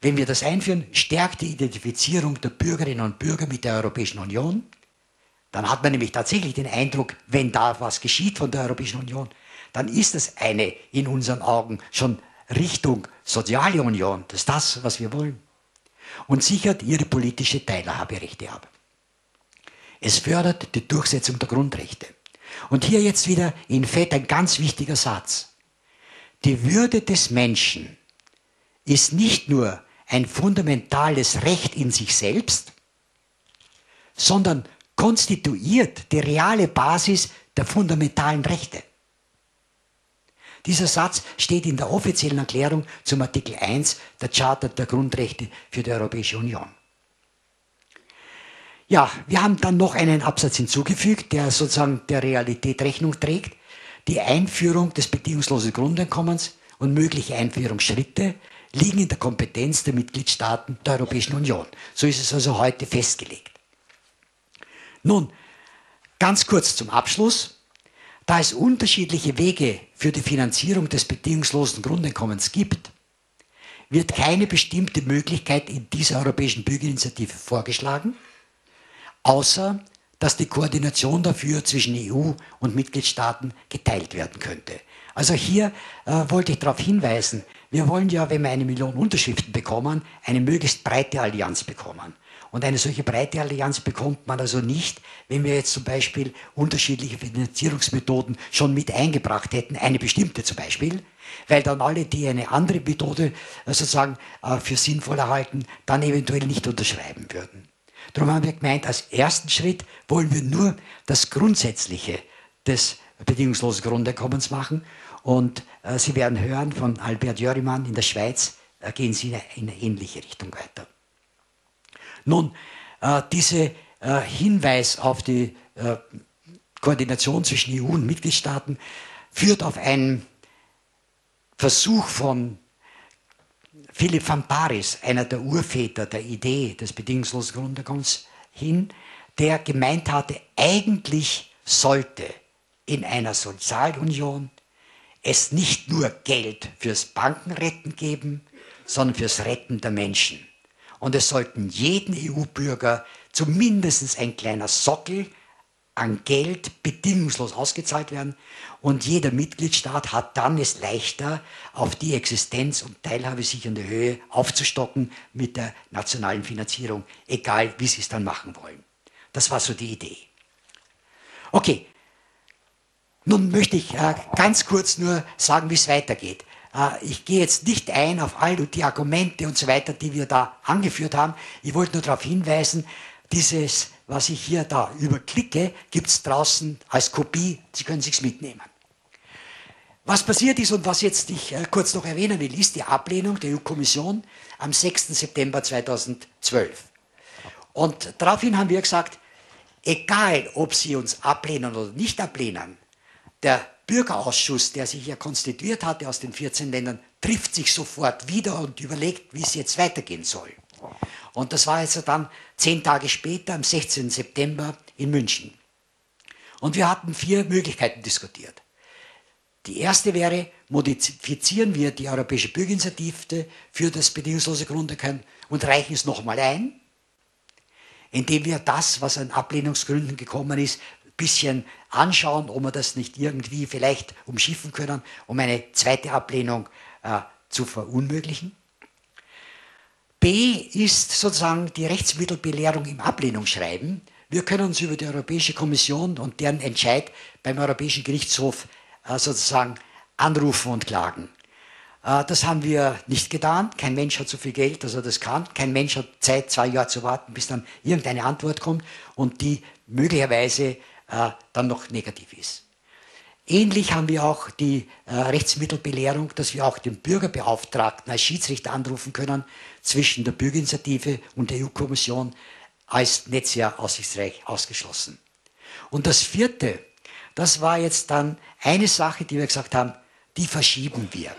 Wenn wir das einführen, stärkt die Identifizierung der Bürgerinnen und Bürger mit der Europäischen Union. Dann hat man nämlich tatsächlich den Eindruck, wenn da was geschieht von der Europäischen Union, dann ist das eine in unseren Augen schon Richtung soziale Union. Das ist das, was wir wollen. Und sichert ihre politische Teilhaberechte ab. Es fördert die Durchsetzung der Grundrechte. Und hier jetzt wieder in Fett ein ganz wichtiger Satz. Die Würde des Menschen ist nicht nur ein fundamentales Recht in sich selbst, sondern konstituiert die reale Basis der fundamentalen Rechte. Dieser Satz steht in der offiziellen Erklärung zum Artikel eins der Charta der Grundrechte für die Europäische Union. Ja, wir haben dann noch einen Absatz hinzugefügt, der sozusagen der Realität Rechnung trägt. Die Einführung des bedingungslosen Grundeinkommens und mögliche Einführungsschritte liegen in der Kompetenz der Mitgliedstaaten der Europäischen Union. So ist es also heute festgelegt. Nun, ganz kurz zum Abschluss. Da es unterschiedliche Wege für die Finanzierung des bedingungslosen Grundeinkommens gibt, wird keine bestimmte Möglichkeit in dieser Europäischen Bürgerinitiative vorgeschlagen, außer dass die Koordination dafür zwischen E U und Mitgliedstaaten geteilt werden könnte. Also hier äh, wollte ich darauf hinweisen, wir wollen ja, wenn wir eine Million Unterschriften bekommen, eine möglichst breite Allianz bekommen. Und eine solche breite Allianz bekommt man also nicht, wenn wir jetzt zum Beispiel unterschiedliche Finanzierungsmethoden schon mit eingebracht hätten, eine bestimmte zum Beispiel, weil dann alle, die eine andere Methode sozusagen für sinnvoll erhalten, dann eventuell nicht unterschreiben würden. Darum haben wir gemeint, als ersten Schritt wollen wir nur das Grundsätzliche des bedingungslosen Grundeinkommens machen. Und äh, Sie werden hören von Albert Jörimann in der Schweiz, äh, gehen Sie in eine ähnliche Richtung weiter. Nun, äh, dieser äh, Hinweis auf die äh, Koordination zwischen E U und Mitgliedstaaten führt auf einen Versuch von Philippe Van Parijs, einer der Urväter der Idee des bedingungslosen Grundeinkommens, hin, der gemeint hatte, eigentlich sollte in einer Sozialunion es nicht nur Geld fürs Bankenretten geben, sondern fürs Retten der Menschen. Und es sollten jeden E U-Bürger zumindest ein kleiner Sockel an Geld bedingungslos ausgezahlt werden, und jeder Mitgliedstaat hat dann es leichter, auf die Existenz und Teilhabe sichernde Höhe aufzustocken mit der nationalen Finanzierung, egal wie sie es dann machen wollen. Das war so die Idee. Okay, nun möchte ich äh, ganz kurz nur sagen, wie es weitergeht. Äh, ich gehe jetzt nicht ein auf all die Argumente und so weiter, die wir da angeführt haben. Ich wollte nur darauf hinweisen, dieses, was ich hier da überklicke, gibt es draußen als Kopie, Sie können es sich mitnehmen. Was passiert ist und was jetzt ich äh, kurz noch erwähnen will, ist die Ablehnung der E U-Kommission am sechsten September zweitausendzwölf. Und daraufhin haben wir gesagt, egal ob Sie uns ablehnen oder nicht ablehnen, der Bürgerausschuss, der sich ja konstituiert hatte aus den vierzehn Ländern, trifft sich sofort wieder und überlegt, wie es jetzt weitergehen soll. Und das war jetzt dann zehn Tage später, am sechzehnten September in München. Und wir hatten vier Möglichkeiten diskutiert. Die erste wäre, modifizieren wir die Europäische Bürgerinitiative für das bedingungslose Grundeinkommen und reichen es nochmal ein, indem wir das, was an Ablehnungsgründen gekommen ist, ein bisschen anschauen, ob wir das nicht irgendwie vielleicht umschiffen können, um eine zweite Ablehnung äh, zu verunmöglichen. B ist sozusagen die Rechtsmittelbelehrung im Ablehnungsschreiben. Wir können uns über die Europäische Kommission und deren Entscheid beim Europäischen Gerichtshof äh, sozusagen anrufen und klagen. Äh, das haben wir nicht getan. Kein Mensch hat so viel Geld, dass er das kann. Kein Mensch hat Zeit, zwei Jahre zu warten, bis dann irgendeine Antwort kommt und die möglicherweise äh, dann noch negativ ist. Ähnlich haben wir auch die äh, Rechtsmittelbelehrung, dass wir auch den Bürgerbeauftragten als Schiedsrichter anrufen können zwischen der Bürgerinitiative und der E U-Kommission, als nicht sehr aussichtsreich ausgeschlossen. Und das vierte, das war jetzt dann eine Sache, die wir gesagt haben, die verschieben wir.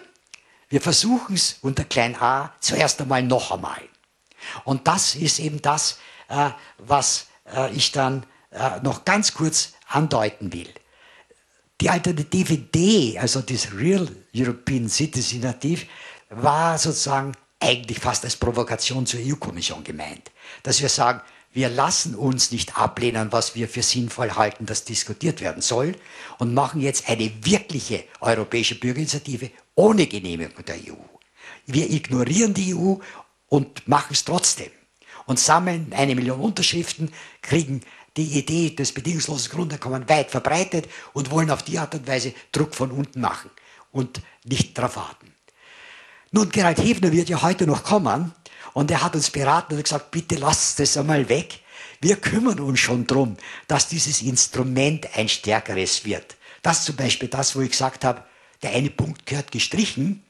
Wir versuchen es unter klein a zuerst einmal noch einmal. Und das ist eben das, äh, was äh, ich dann äh, noch ganz kurz andeuten will. Die Alternative D, also das Real European Citizenship, war sozusagen eigentlich fast als Provokation zur E U-Kommission gemeint. Dass wir sagen, wir lassen uns nicht ablehnen, was wir für sinnvoll halten, dass diskutiert werden soll, und machen jetzt eine wirkliche europäische Bürgerinitiative ohne Genehmigung der E U. Wir ignorieren die E U und machen es trotzdem. Und sammeln eine Million Unterschriften, kriegen die Idee des bedingungslosen Grundeinkommens weit verbreitet und wollen auf die Art und Weise Druck von unten machen und nicht darauf warten. Nun, Gerald Häfner wird ja heute noch kommen und er hat uns beraten und gesagt, bitte lasst das einmal weg. Wir kümmern uns schon darum, dass dieses Instrument ein stärkeres wird. Das ist zum Beispiel das, wo ich gesagt habe, der eine Punkt gehört gestrichen,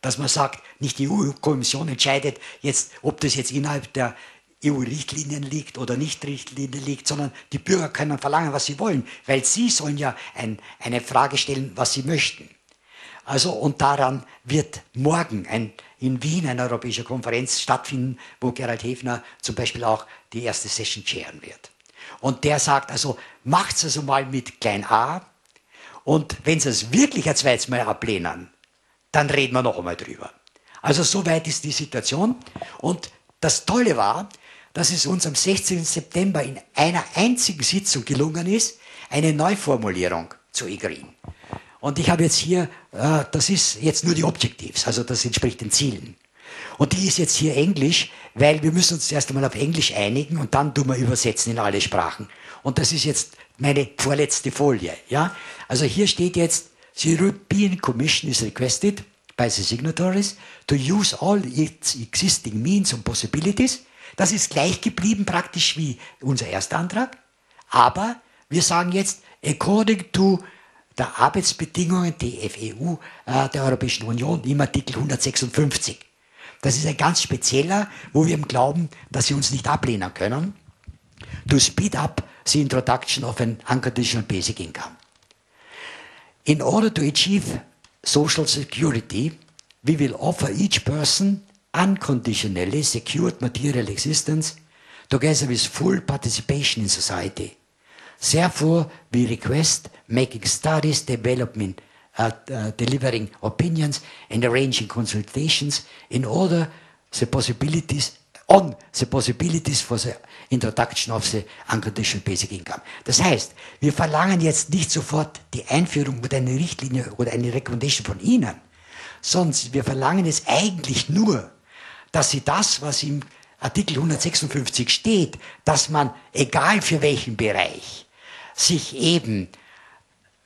dass man sagt, nicht die E U-Kommission entscheidet jetzt, ob das jetzt innerhalb der E U-Richtlinien liegt oder nicht Richtlinien liegt, sondern die Bürger können verlangen, was sie wollen, weil sie sollen ja ein, eine Frage stellen, was sie möchten. Also, und daran wird morgen ein, in Wien eine europäische Konferenz stattfinden, wo Gerald Häfner zum Beispiel auch die erste Session chairen wird. Und der sagt also, macht's also mal mit klein a, und wenn sie es wirklich ein zweites Mal ablehnen, dann reden wir noch einmal drüber. Also soweit ist die Situation. Und das Tolle war, dass es uns am sechzehnten September in einer einzigen Sitzung gelungen ist, eine Neuformulierung zu egreen. Und ich habe jetzt hier, äh, das ist jetzt nur die Objectives, also das entspricht den Zielen. Und die ist jetzt hier Englisch, weil wir müssen uns erst einmal auf Englisch einigen und dann tun wir übersetzen in alle Sprachen. Und das ist jetzt meine vorletzte Folie. Ja? Also hier steht jetzt, the European Commission is requested by the signatories to use all its existing means and possibilities. Das ist gleich geblieben praktisch wie unser erster Antrag. Aber wir sagen jetzt, according to der Arbeitsbedingungen T F E U äh, der Europäischen Union im Artikel hundertsechsundfünfzig. Das ist ein ganz spezieller, wo wir glauben, dass sie uns nicht ablehnen können. To speed up the introduction of an unconditional basic income. In order to achieve social security, we will offer each person unconditionally secured material existence together with full participation in society. Therefore, we request making studies, development, uh, uh, delivering opinions and arranging consultations in order the possibilities on the possibilities for the introduction of the unconditional basic income. Das heißt, wir verlangen jetzt nicht sofort die Einführung oder eine Richtlinie oder eine Recommendation von Ihnen, sonst wir verlangen es eigentlich nur, dass Sie das, was im Artikel hundertsechsundfünfzig steht, dass man, egal für welchen Bereich, sich eben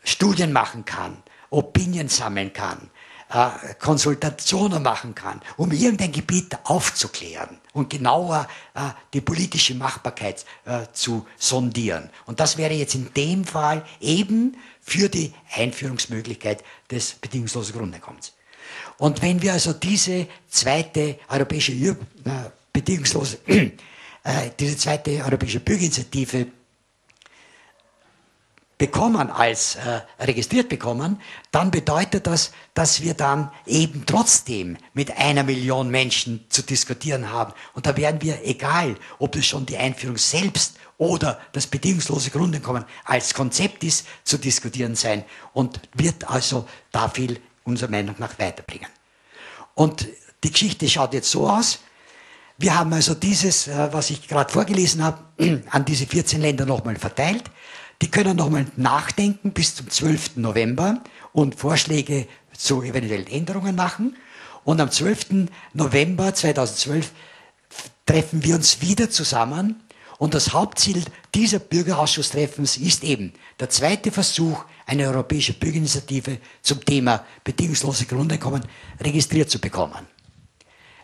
Studien machen kann, Opinien sammeln kann, äh, Konsultationen machen kann, um irgendein Gebiet aufzuklären und genauer äh, die politische Machbarkeit äh, zu sondieren. Und das wäre jetzt in dem Fall eben für die Einführungsmöglichkeit des bedingungslosen Grundeinkommens. Und wenn wir also diese zweite europäische äh, bedingungslose äh, diese zweite europäische Bürgerinitiative bekommen, als äh, registriert bekommen, dann bedeutet das, dass wir dann eben trotzdem mit einer Million Menschen zu diskutieren haben. Und da werden wir, egal ob es schon die Einführung selbst oder das bedingungslose Grundeinkommen als Konzept ist, zu diskutieren sein und wird also da viel unserer Meinung nach weiterbringen. Und die Geschichte schaut jetzt so aus. Wir haben also dieses, was ich gerade vorgelesen habe, an diese vierzehn Länder nochmal verteilt. Die können nochmal nachdenken bis zum zwölften November und Vorschläge zu eventuellen Änderungen machen. Und am zwölften November zweitausendzwölf treffen wir uns wieder zusammen. Und das Hauptziel dieser Bürgerausschusstreffens ist eben der zweite Versuch, eine europäische Bürgerinitiative zum Thema bedingungslose Grundeinkommen registriert zu bekommen.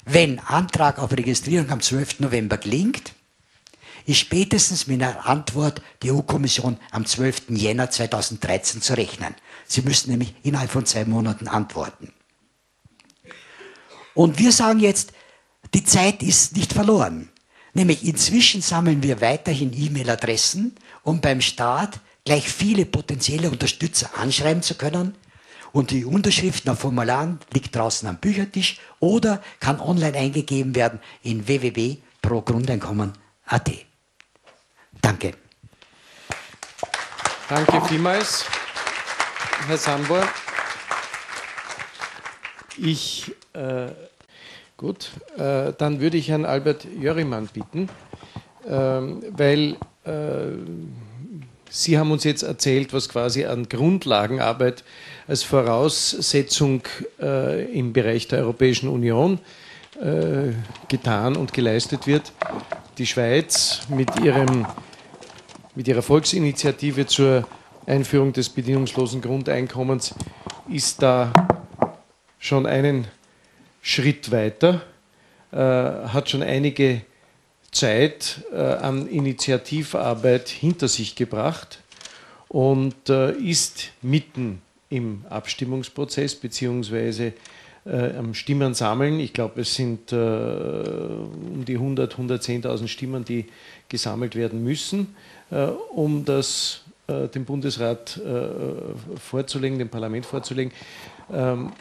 Wenn Antrag auf Registrierung am zwölften November gelingt, ist spätestens mit einer Antwort der E U-Kommission am zwölften Jänner zweitausenddreizehn zu rechnen. Sie müssen nämlich innerhalb von zwei Monaten antworten. Und wir sagen jetzt, die Zeit ist nicht verloren. Nämlich inzwischen sammeln wir weiterhin E-Mail-Adressen, um beim Staat gleich viele potenzielle Unterstützer anschreiben zu können. Und die Unterschriften auf Formularen liegt draußen am Büchertisch oder kann online eingegeben werden in w w w punkt pro grundeinkommen punkt a t. Danke. Danke vielmals, Herr Sambor. Ich... Äh Gut, äh, dann würde ich Herrn Albert Jörimann bitten, ähm, weil äh, Sie haben uns jetzt erzählt, was quasi an Grundlagenarbeit als Voraussetzung äh, im Bereich der Europäischen Union äh, getan und geleistet wird. Die Schweiz mit, ihrem, mit ihrer Volksinitiative zur Einführung des bedingungslosen Grundeinkommens ist da schon einen Schritt weiter, äh, hat schon einige Zeit äh, an Initiativarbeit hinter sich gebracht und äh, ist mitten im Abstimmungsprozess beziehungsweise äh, am Stimmen sammeln. Ich glaube, es sind äh, um die hundert, hundertzehntausend Stimmen, die gesammelt werden müssen, äh, um das äh, dem Bundesrat äh, vorzulegen, dem Parlament vorzulegen. Ähm,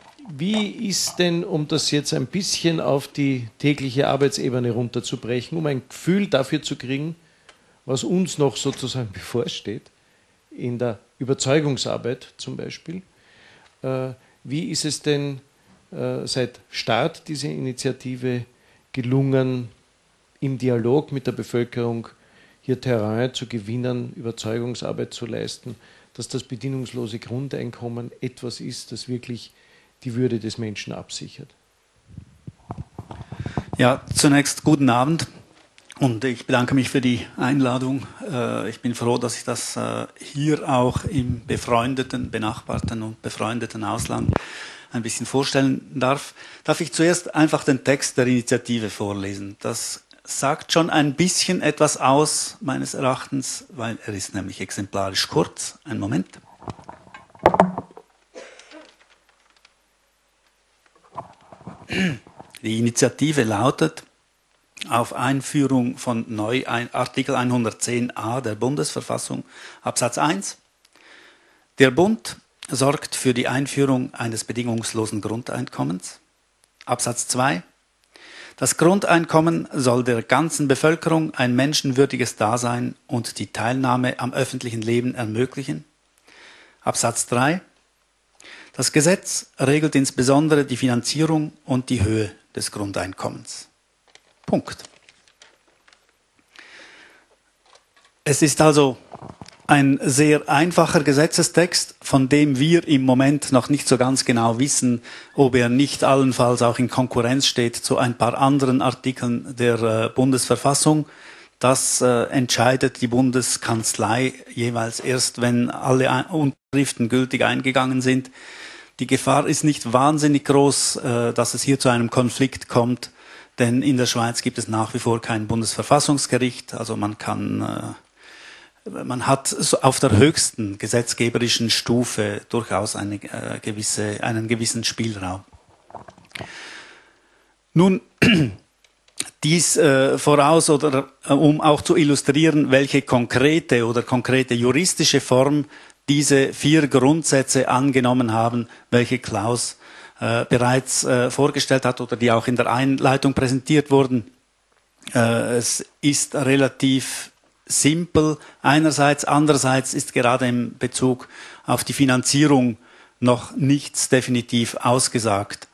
Wie ist denn, um das jetzt ein bisschen auf die tägliche Arbeitsebene runterzubrechen, um ein Gefühl dafür zu kriegen, was uns noch sozusagen bevorsteht, in der Überzeugungsarbeit zum Beispiel, wie ist es denn äh, seit Start dieser Initiative gelungen, im Dialog mit der Bevölkerung hier Terrain zu gewinnen, Überzeugungsarbeit zu leisten, dass das bedingungslose Grundeinkommen etwas ist, das wirklich die Würde des Menschen absichert. Ja, zunächst guten Abend und ich bedanke mich für die Einladung. Ich bin froh, dass ich das hier auch im befreundeten, benachbarten und befreundeten Ausland ein bisschen vorstellen darf. Darf ich zuerst einfach den Text der Initiative vorlesen? Das sagt schon ein bisschen etwas aus, meines Erachtens, weil er ist nämlich exemplarisch kurz. Einen Moment. Die Initiative lautet: Auf Einführung von neu Artikel hundertzehn a der Bundesverfassung, Absatz eins. Der Bund sorgt für die Einführung eines bedingungslosen Grundeinkommens. Absatz zwei. Das Grundeinkommen soll der ganzen Bevölkerung ein menschenwürdiges Dasein und die Teilnahme am öffentlichen Leben ermöglichen. Absatz drei. Das Gesetz regelt insbesondere die Finanzierung und die Höhe des Grundeinkommens. Punkt. Es ist also ein sehr einfacher Gesetzestext, von dem wir im Moment noch nicht so ganz genau wissen, ob er nicht allenfalls auch in Konkurrenz steht zu ein paar anderen Artikeln der äh, Bundesverfassung. Das äh, entscheidet die Bundeskanzlei jeweils erst, wenn alle ein Unterschriften gültig eingegangen sind. Die Gefahr ist nicht wahnsinnig groß, äh, dass es hier zu einem Konflikt kommt, denn in der Schweiz gibt es nach wie vor kein Bundesverfassungsgericht, also man kann... Äh, Man hat auf der höchsten gesetzgeberischen Stufe durchaus eine, äh, gewisse, einen gewissen Spielraum. Nun, dies äh, voraus, oder äh, um auch zu illustrieren, welche konkrete oder konkrete juristische Form diese vier Grundsätze angenommen haben, welche Klaus äh, bereits äh, vorgestellt hat oder die auch in der Einleitung präsentiert wurden. Äh, es ist relativ simpel einerseits, andererseits ist gerade im Bezug auf die Finanzierung noch nichts definitiv ausgesagt.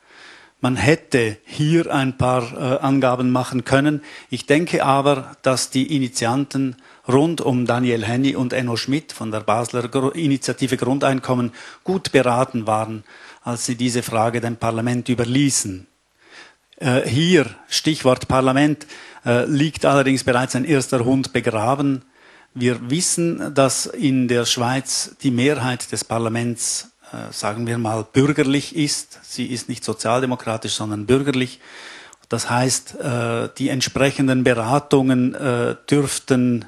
Man hätte hier ein paar äh, Angaben machen können. Ich denke aber, dass die Initianten rund um Daniel Henny und Enno Schmidt von der Basler Gru- Initiative Grundeinkommen gut beraten waren, als sie diese Frage dem Parlament überließen. Äh, hier, Stichwort Parlament, liegt allerdings bereits ein erster Hund begraben. Wir wissen, dass in der Schweiz die Mehrheit des Parlaments, äh, sagen wir mal, bürgerlich ist. Sie ist nicht sozialdemokratisch, sondern bürgerlich. Das heißt, äh, die entsprechenden Beratungen äh, dürften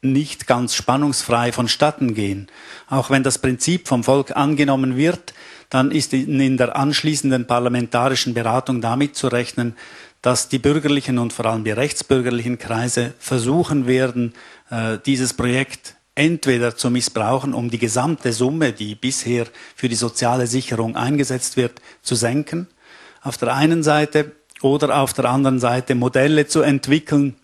nicht ganz spannungsfrei vonstatten gehen. Auch wenn das Prinzip vom Volk angenommen wird, dann ist in der anschließenden parlamentarischen Beratung damit zu rechnen, dass die bürgerlichen und vor allem die rechtsbürgerlichen Kreise versuchen werden, dieses Projekt entweder zu missbrauchen, um die gesamte Summe, die bisher für die soziale Sicherung eingesetzt wird, zu senken, auf der einen Seite, oder auf der anderen Seite Modelle zu entwickeln,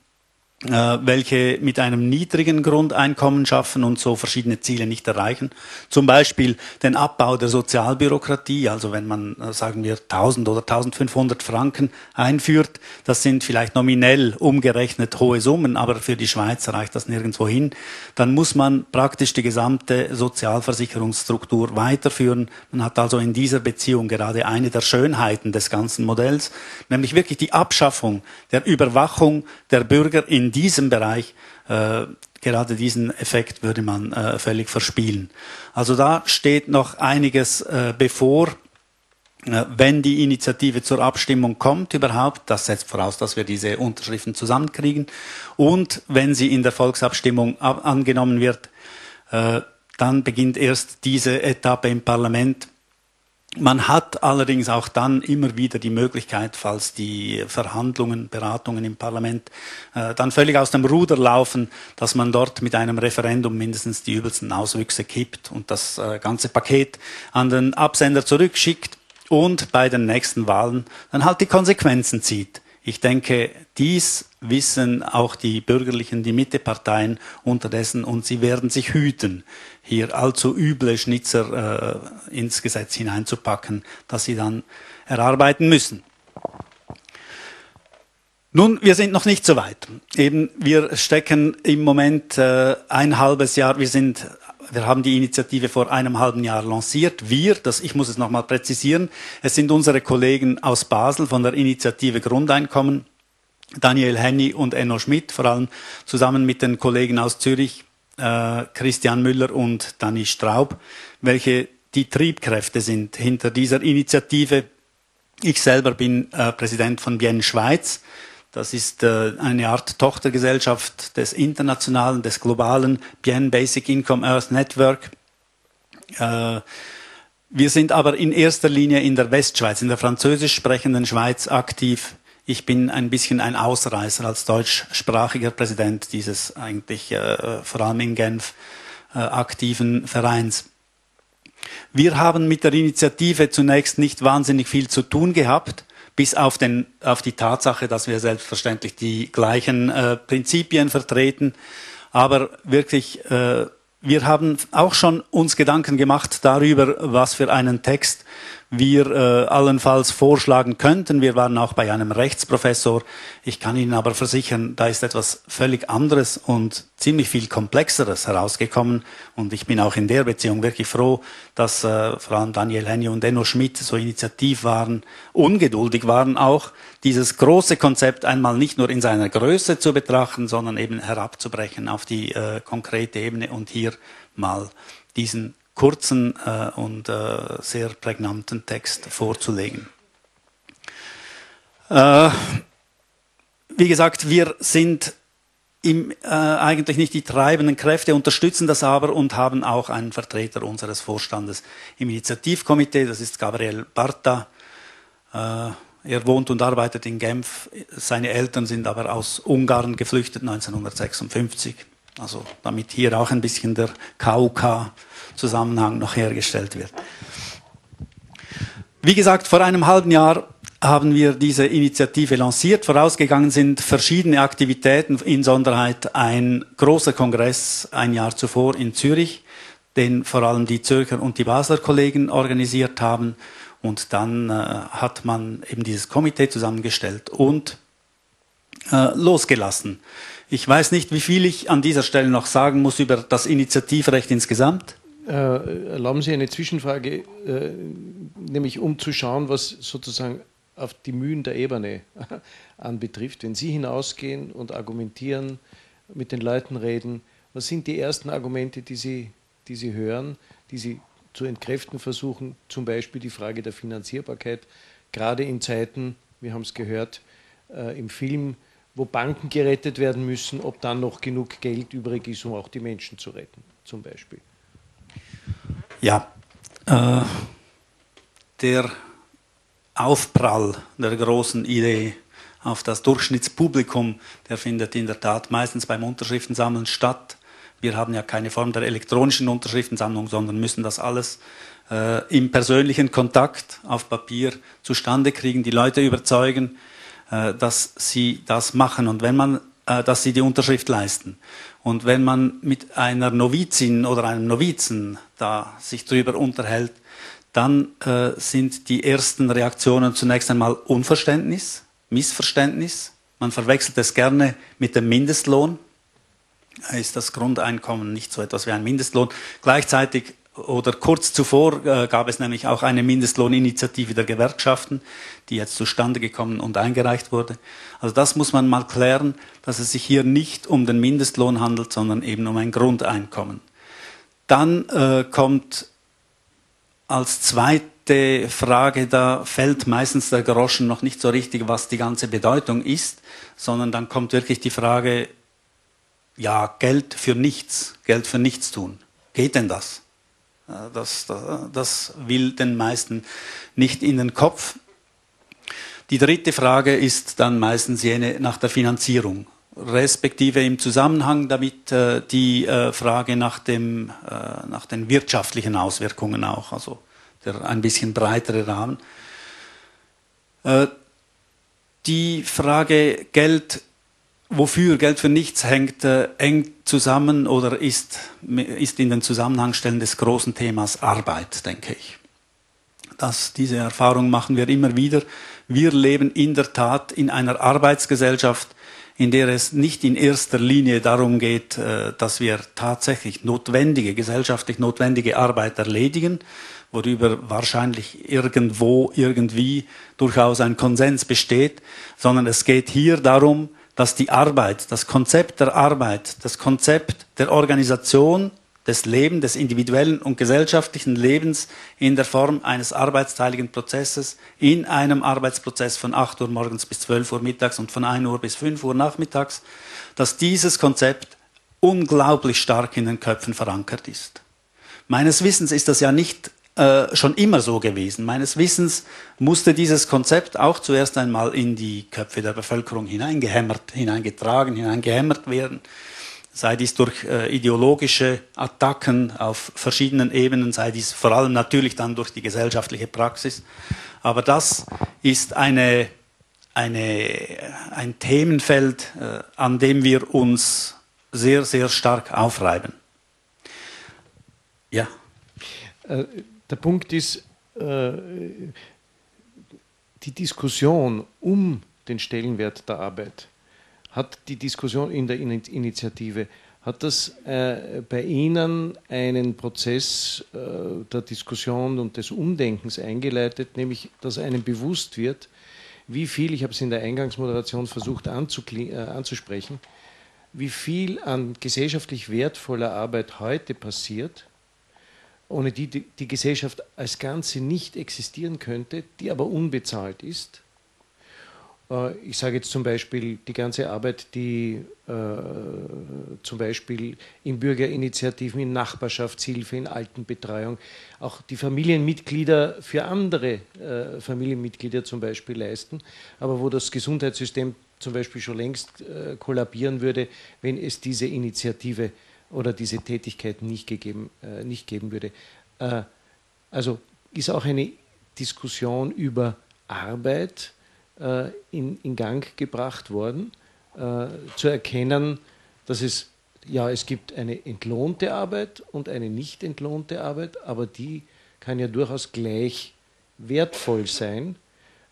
welche mit einem niedrigen Grundeinkommen schaffen und so verschiedene Ziele nicht erreichen. Zum Beispiel den Abbau der Sozialbürokratie, also wenn man, sagen wir, tausend oder tausendfünfhundert Franken einführt, das sind vielleicht nominell umgerechnet hohe Summen, aber für die Schweiz reicht das nirgendwo hin, dann muss man praktisch die gesamte Sozialversicherungsstruktur weiterführen. Man hat also in dieser Beziehung gerade eine der Schönheiten des ganzen Modells, nämlich wirklich die Abschaffung der Überwachung der Bürger in diesem Bereich. Äh, gerade diesen Effekt würde man äh, völlig verspielen. Also da steht noch einiges äh, bevor, äh, wenn die Initiative zur Abstimmung kommt überhaupt. Das setzt voraus, dass wir diese Unterschriften zusammenkriegen. Und wenn sie in der Volksabstimmung ab- angenommen wird, äh, dann beginnt erst diese Etappe im Parlament. Man hat allerdings auch dann immer wieder die Möglichkeit, falls die Verhandlungen, Beratungen im Parlament äh, dann völlig aus dem Ruder laufen, dass man dort mit einem Referendum mindestens die übelsten Auswüchse kippt und das äh, ganze Paket an den Absender zurückschickt und bei den nächsten Wahlen dann halt die Konsequenzen zieht. Ich denke, dies wissen auch die Bürgerlichen, die Mitteparteien unterdessen, und sie werden sich hüten, hier allzu üble Schnitzer äh, ins Gesetz hineinzupacken, dass sie dann erarbeiten müssen. Nun, wir sind noch nicht so weit. Eben, wir stecken im Moment äh, ein halbes Jahr, wir sind... Wir haben die Initiative vor einem halben Jahr lanciert. Wir, das, ich muss es nochmal präzisieren, es sind unsere Kollegen aus Basel von der Initiative Grundeinkommen, Daniel Henny und Enno Schmidt, vor allem zusammen mit den Kollegen aus Zürich, äh, Christian Müller und Dani Straub, welche die Triebkräfte sind hinter dieser Initiative. Ich selber bin äh, Präsident von Bien Schweiz. Das ist äh, eine Art Tochtergesellschaft des internationalen, des globalen Bien Basic Income Earth Network. Äh, wir sind aber in erster Linie in der Westschweiz, in der französisch sprechenden Schweiz aktiv. Ich bin ein bisschen ein Ausreißer als deutschsprachiger Präsident dieses eigentlich äh, vor allem in Genf äh, aktiven Vereins. Wir haben mit der Initiative zunächst nicht wahnsinnig viel zu tun gehabt, bis auf, den, auf die Tatsache, dass wir selbstverständlich die gleichen äh, Prinzipien vertreten. Aber wirklich, äh, wir haben auch schon uns Gedanken gemacht darüber, was für einen Text wir äh, allenfalls vorschlagen könnten. Wir waren auch bei einem Rechtsprofessor. Ich kann Ihnen aber versichern, da ist etwas völlig anderes und ziemlich viel Komplexeres herausgekommen. Und ich bin auch in der Beziehung wirklich froh, dass äh, vor allem Daniel Henny und Enno Schmidt so initiativ waren, ungeduldig waren auch, dieses große Konzept einmal nicht nur in seiner Größe zu betrachten, sondern eben herabzubrechen auf die äh, konkrete Ebene und hier mal diesen kurzen äh, und äh, sehr prägnanten Text vorzulegen. Äh, wie gesagt, wir sind im, äh, eigentlich nicht die treibenden Kräfte, unterstützen das aber und haben auch einen Vertreter unseres Vorstandes im Initiativkomitee, das ist Gabriel Barta. Äh, Er wohnt und arbeitet in Genf, seine Eltern sind aber aus Ungarn geflüchtet neunzehnhundertsechsundfünfzig. Also damit hier auch ein bisschen der K U K-Zusammenhang noch hergestellt wird. Wie gesagt, vor einem halben Jahr haben wir diese Initiative lanciert. Vorausgegangen sind verschiedene Aktivitäten, insonderheit ein großer Kongress ein Jahr zuvor in Zürich, den vor allem die Zürcher und die Basler Kollegen organisiert haben. Und dann äh, hat man eben dieses Komitee zusammengestellt und äh, losgelassen. Ich weiß nicht, wie viel ich an dieser Stelle noch sagen muss über das Initiativrecht insgesamt. Äh, erlauben Sie eine Zwischenfrage, äh, nämlich um zu schauen, was sozusagen auf die Mühen der Ebene anbetrifft. Wenn Sie hinausgehen und argumentieren, mit den Leuten reden, was sind die ersten Argumente, die Sie, die Sie hören, die Sie zu entkräften versuchen, zum Beispiel die Frage der Finanzierbarkeit, gerade in Zeiten, wir haben es gehört, äh, im Film, wo Banken gerettet werden müssen, ob dann noch genug Geld übrig ist, um auch die Menschen zu retten, zum Beispiel. Ja, äh, der Aufprall der großen Idee auf das Durchschnittspublikum, der findet in der Tat meistens beim Unterschriftensammeln statt. Wir haben ja keine Form der elektronischen Unterschriftensammlung, sondern müssen das alles äh, im persönlichen Kontakt auf Papier zustande kriegen, die Leute überzeugen, äh, dass sie das machen und wenn man, äh, dass sie die Unterschrift leisten. Und wenn man mit einer Novizin oder einem Novizen da sich drüber unterhält, dann äh, sind die ersten Reaktionen zunächst einmal Unverständnis, Missverständnis. Man verwechselt es gerne mit dem Mindestlohn. Ist das Grundeinkommen nicht so etwas wie ein Mindestlohn. Gleichzeitig oder kurz zuvor äh, gab es nämlich auch eine Mindestlohninitiative der Gewerkschaften, die jetzt zustande gekommen und eingereicht wurde. Also das muss man mal klären, dass es sich hier nicht um den Mindestlohn handelt, sondern eben um ein Grundeinkommen. Dann äh, kommt als zweite Frage, da fällt meistens der Groschen noch nicht so richtig, was die ganze Bedeutung ist, sondern dann kommt wirklich die Frage, ja, Geld für nichts, Geld für nichts tun. Geht denn das? Das, das, das will den meisten nicht in den Kopf. Die dritte Frage ist dann meistens jene nach der Finanzierung, respektive im Zusammenhang damit äh, die äh, Frage nach, dem, äh, nach den wirtschaftlichen Auswirkungen auch, also der ein bisschen breitere Rahmen. Äh, die Frage Geld Wofür Geld für nichts hängt äh, eng zusammen oder ist, ist in den Zusammenhang stellen des großen Themas Arbeit, denke ich. Das, diese Erfahrung machen wir immer wieder. Wir leben in der Tat in einer Arbeitsgesellschaft, in der es nicht in erster Linie darum geht, dass wir tatsächlich notwendige, gesellschaftlich notwendige Arbeit erledigen, worüber wahrscheinlich irgendwo, irgendwie durchaus ein Konsens besteht, sondern es geht hier darum, dass die Arbeit, das Konzept der Arbeit, das Konzept der Organisation des Lebens, des individuellen und gesellschaftlichen Lebens in der Form eines arbeitsteiligen Prozesses, in einem Arbeitsprozess von acht Uhr morgens bis zwölf Uhr mittags und von ein Uhr bis fünf Uhr nachmittags, dass dieses Konzept unglaublich stark in den Köpfen verankert ist. Meines Wissens ist das ja nicht äh, schon immer so gewesen. Meines Wissens musste dieses Konzept auch zuerst einmal in die Köpfe der Bevölkerung hineingehämmert, hineingetragen, hineingehämmert werden. Sei dies durch äh, ideologische Attacken auf verschiedenen Ebenen, sei dies vor allem natürlich dann durch die gesellschaftliche Praxis. Aber das ist eine, eine, ein Themenfeld, äh, an dem wir uns sehr, sehr stark aufreiben. Ja. Äh, der Punkt ist, äh, die Diskussion um den Stellenwert der Arbeit. Hat die Diskussion in der Initiative, hat das äh, bei Ihnen einen Prozess äh, der Diskussion und des Umdenkens eingeleitet, nämlich dass einem bewusst wird, wie viel, ich habe es in der Eingangsmoderation versucht anzukli- äh, anzusprechen, wie viel an gesellschaftlich wertvoller Arbeit heute passiert, ohne die die, die Gesellschaft als Ganze nicht existieren könnte, die aber unbezahlt ist. Ich sage jetzt zum Beispiel die ganze Arbeit, die äh, zum Beispiel in Bürgerinitiativen, in Nachbarschaftshilfe, in Altenbetreuung, auch die Familienmitglieder für andere äh, Familienmitglieder zum Beispiel leisten, aber wo das Gesundheitssystem zum Beispiel schon längst äh, kollabieren würde, wenn es diese Initiative oder diese Tätigkeit nicht gegeben, äh, nicht geben würde. Äh, also ist auch eine Diskussion über Arbeit In, in Gang gebracht worden, äh, zu erkennen, dass es, ja, es gibt eine entlohnte Arbeit und eine nicht entlohnte Arbeit, aber die kann ja durchaus gleich wertvoll sein,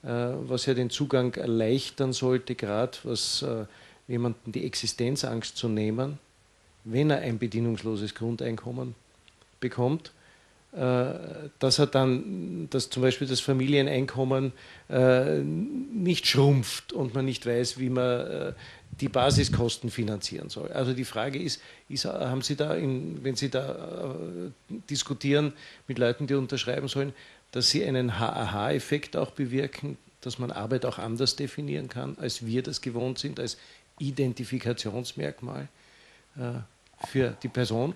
äh, was ja den Zugang erleichtern sollte, gerade was äh, jemanden die Existenzangst zu nehmen, wenn er ein bedingungsloses Grundeinkommen bekommt, dass er dann, dass zum Beispiel das Familieneinkommen äh, nicht schrumpft und man nicht weiß, wie man äh, die Basiskosten finanzieren soll. Also die Frage ist, ist haben Sie da, in, wenn Sie da äh, diskutieren mit Leuten, die unterschreiben sollen, dass Sie einen H A H-Effekt auch bewirken, dass man Arbeit auch anders definieren kann, als wir das gewohnt sind, als Identifikationsmerkmal äh, für die Person?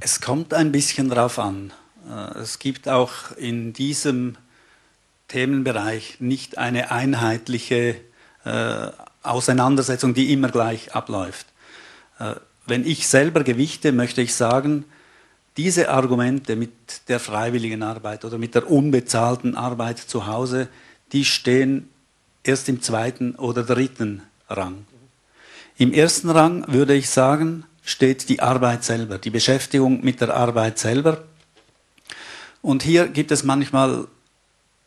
Es kommt ein bisschen drauf an. Es gibt auch in diesem Themenbereich nicht eine einheitliche äh, Auseinandersetzung, die immer gleich abläuft. Äh, wenn ich selber gewichte, möchte ich sagen, diese Argumente mit der freiwilligen Arbeit oder mit der unbezahlten Arbeit zu Hause, die stehen erst im zweiten oder dritten Rang. Im ersten Rang würde ich sagen, steht die Arbeit selber, die Beschäftigung mit der Arbeit selber. Und hier gibt es manchmal,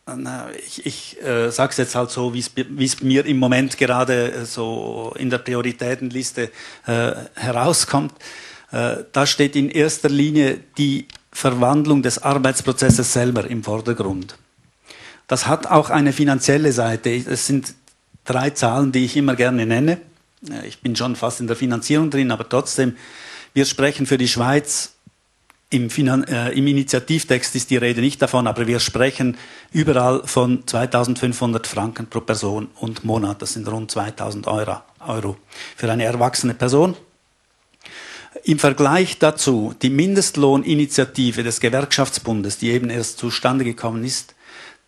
na, ich, ich äh, sage es jetzt halt so, wie es mir im Moment gerade äh, so in der Prioritätenliste äh, herauskommt, äh, da steht in erster Linie die Verwandlung des Arbeitsprozesses selber im Vordergrund. Das hat auch eine finanzielle Seite. Es sind drei Zahlen, die ich immer gerne nenne. Ich bin schon fast in der Finanzierung drin, aber trotzdem, wir sprechen für die Schweiz, im, Finan- äh, im Initiativtext ist die Rede nicht davon, aber wir sprechen überall von zweitausendfünfhundert Franken pro Person und Monat, das sind rund zweitausend Euro für eine erwachsene Person. Im Vergleich dazu, die Mindestlohninitiative des Gewerkschaftsbundes, die eben erst zustande gekommen ist,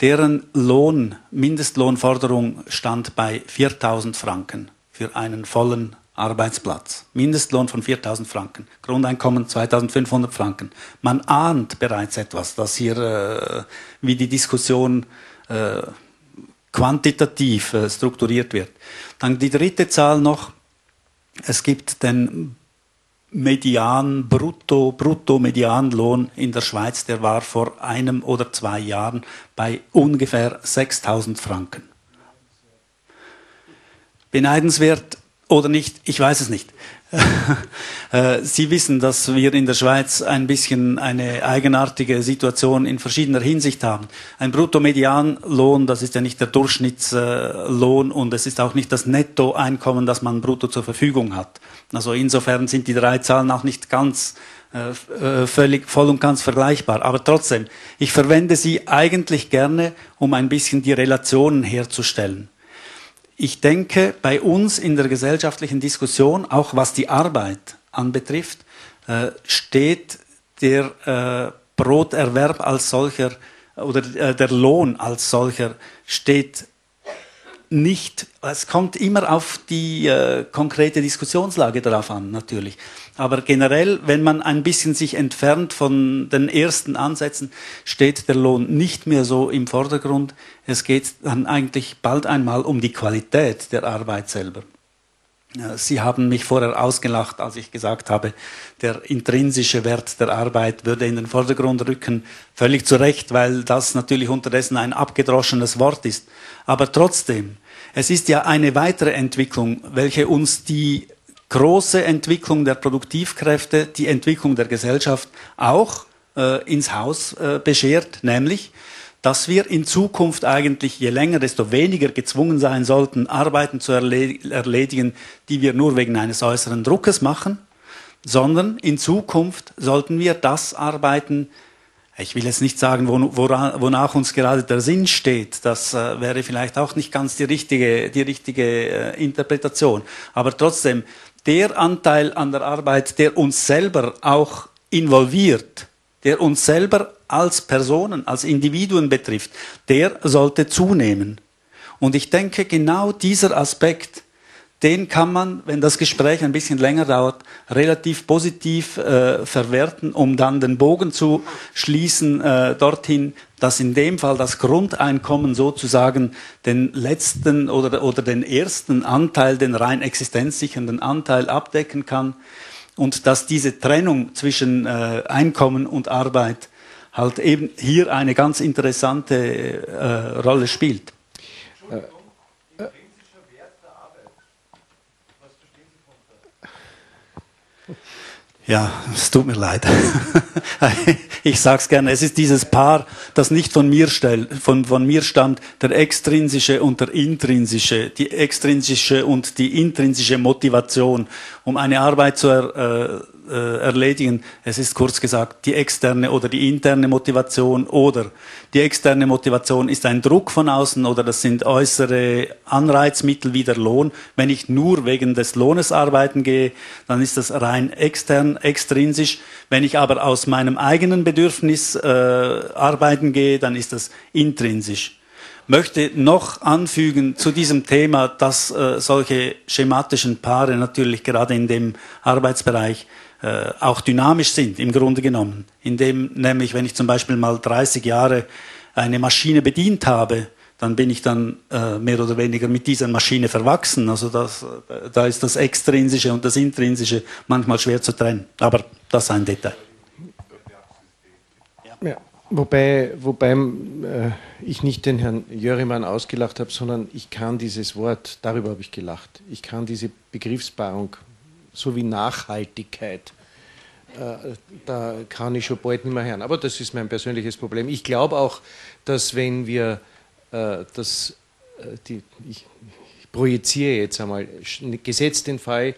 deren Lohn, Mindestlohnforderung stand bei viertausend Franken. Für einen vollen Arbeitsplatz. Mindestlohn von viertausend Franken, Grundeinkommen zweitausendfünfhundert Franken. Man ahnt bereits etwas, dass hier, äh, wie die Diskussion äh, quantitativ äh, strukturiert wird. Dann die dritte Zahl noch. Es gibt den Median, Brutto, Brutto-Medianlohn in der Schweiz, der war vor einem oder zwei Jahren bei ungefähr sechstausend Franken. Beneidenswert oder nicht, ich weiß es nicht. Sie wissen, dass wir in der Schweiz ein bisschen eine eigenartige Situation in verschiedener Hinsicht haben. Ein Bruttomedianlohn, das ist ja nicht der Durchschnittslohn und es ist auch nicht das Nettoeinkommen, das man brutto zur Verfügung hat. Also insofern sind die drei Zahlen auch nicht ganz äh, völlig voll und ganz vergleichbar. Aber trotzdem, ich verwende sie eigentlich gerne, um ein bisschen die Relationen herzustellen. Ich denke, bei uns in der gesellschaftlichen Diskussion, auch was die Arbeit anbetrifft, äh, steht der äh, Broterwerb als solcher oder äh, der Lohn als solcher steht nicht, es kommt immer auf die äh, konkrete Diskussionslage darauf an, natürlich. Aber generell, wenn man ein bisschen sich entfernt von den ersten Ansätzen, steht der Lohn nicht mehr so im Vordergrund. Es geht dann eigentlich bald einmal um die Qualität der Arbeit selber. Äh, Sie haben mich vorher ausgelacht, als ich gesagt habe, der intrinsische Wert der Arbeit würde in den Vordergrund rücken. Völlig zu Recht, weil das natürlich unterdessen ein abgedroschenes Wort ist. Aber trotzdem, es ist ja eine weitere Entwicklung, welche uns die große Entwicklung der Produktivkräfte, die Entwicklung der Gesellschaft auch äh, ins Haus äh, beschert, nämlich, dass wir in Zukunft eigentlich je länger, desto weniger gezwungen sein sollten, Arbeiten zu erledigen, die wir nur wegen eines äußeren Druckes machen, sondern in Zukunft sollten wir das arbeiten, ich will jetzt nicht sagen, wonach uns gerade der Sinn steht. Das äh, wäre vielleicht auch nicht ganz die richtige, die richtige äh, Interpretation. Aber trotzdem, der Anteil an der Arbeit, der uns selber auch involviert, der uns selber als Personen, als Individuen betrifft, der sollte zunehmen. Und ich denke, genau dieser Aspekt, den kann man, wenn das Gespräch ein bisschen länger dauert, relativ positiv äh, verwerten, um dann den Bogen zu schließen äh, dorthin, dass in dem Fall das Grundeinkommen sozusagen den letzten oder, oder den ersten Anteil, den rein existenzsichernden Anteil abdecken kann und dass diese Trennung zwischen äh, Einkommen und Arbeit halt eben hier eine ganz interessante äh, Rolle spielt. Ja, es tut mir leid. Ich sag's gerne. Es ist dieses Paar, das nicht von mir, stell, von, von mir stammt, der extrinsische und der intrinsische, die extrinsische und die intrinsische Motivation, um eine Arbeit zu er, äh, erledigen. Es ist kurz gesagt die externe oder die interne Motivation oder die externe Motivation ist ein Druck von außen oder das sind äußere Anreizmittel wie der Lohn. Wenn ich nur wegen des Lohnes arbeiten gehe, dann ist das rein extern, extrinsisch. Wenn ich aber aus meinem eigenen Bedürfnis äh, arbeiten gehe, dann ist das intrinsisch. Möchte noch anfügen zu diesem Thema, dass äh, solche schematischen Paare natürlich gerade in dem Arbeitsbereich äh, auch dynamisch sind, im Grunde genommen. Indem nämlich, wenn ich zum Beispiel mal dreißig Jahre eine Maschine bedient habe, dann bin ich dann äh, mehr oder weniger mit dieser Maschine verwachsen. Also das, äh, da ist das Extrinsische und das Intrinsische manchmal schwer zu trennen. Aber das ist ein Detail. Ja. Wobei, wobei äh, ich nicht den Herrn Jörimann ausgelacht habe, sondern ich kann dieses Wort, darüber habe ich gelacht, ich kann diese Begriffspaarung, so wie Nachhaltigkeit, äh, da kann ich schon bald nicht mehr hören. Aber das ist mein persönliches Problem. Ich glaube auch, dass wenn wir, äh, dass, äh, die, ich, ich projiziere jetzt einmal, gesetzt den Fall,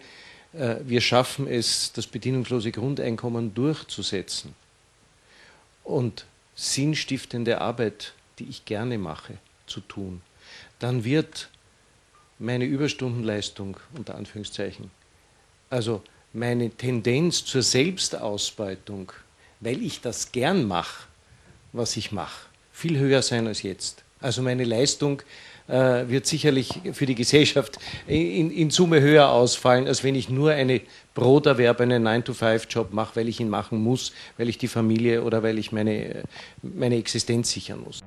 äh, wir schaffen es, das bedingungslose Grundeinkommen durchzusetzen. Und sinnstiftende Arbeit, die ich gerne mache, zu tun, dann wird meine Überstundenleistung, unter Anführungszeichen, also meine Tendenz zur Selbstausbeutung, weil ich das gern mache, was ich mache, viel höher sein als jetzt. Also meine Leistung äh, wird sicherlich für die Gesellschaft in, in Summe höher ausfallen, als wenn ich nur eine Broterwerb, einen nine to five Job mache, weil ich ihn machen muss, weil ich die Familie oder weil ich meine, meine Existenz sichern muss.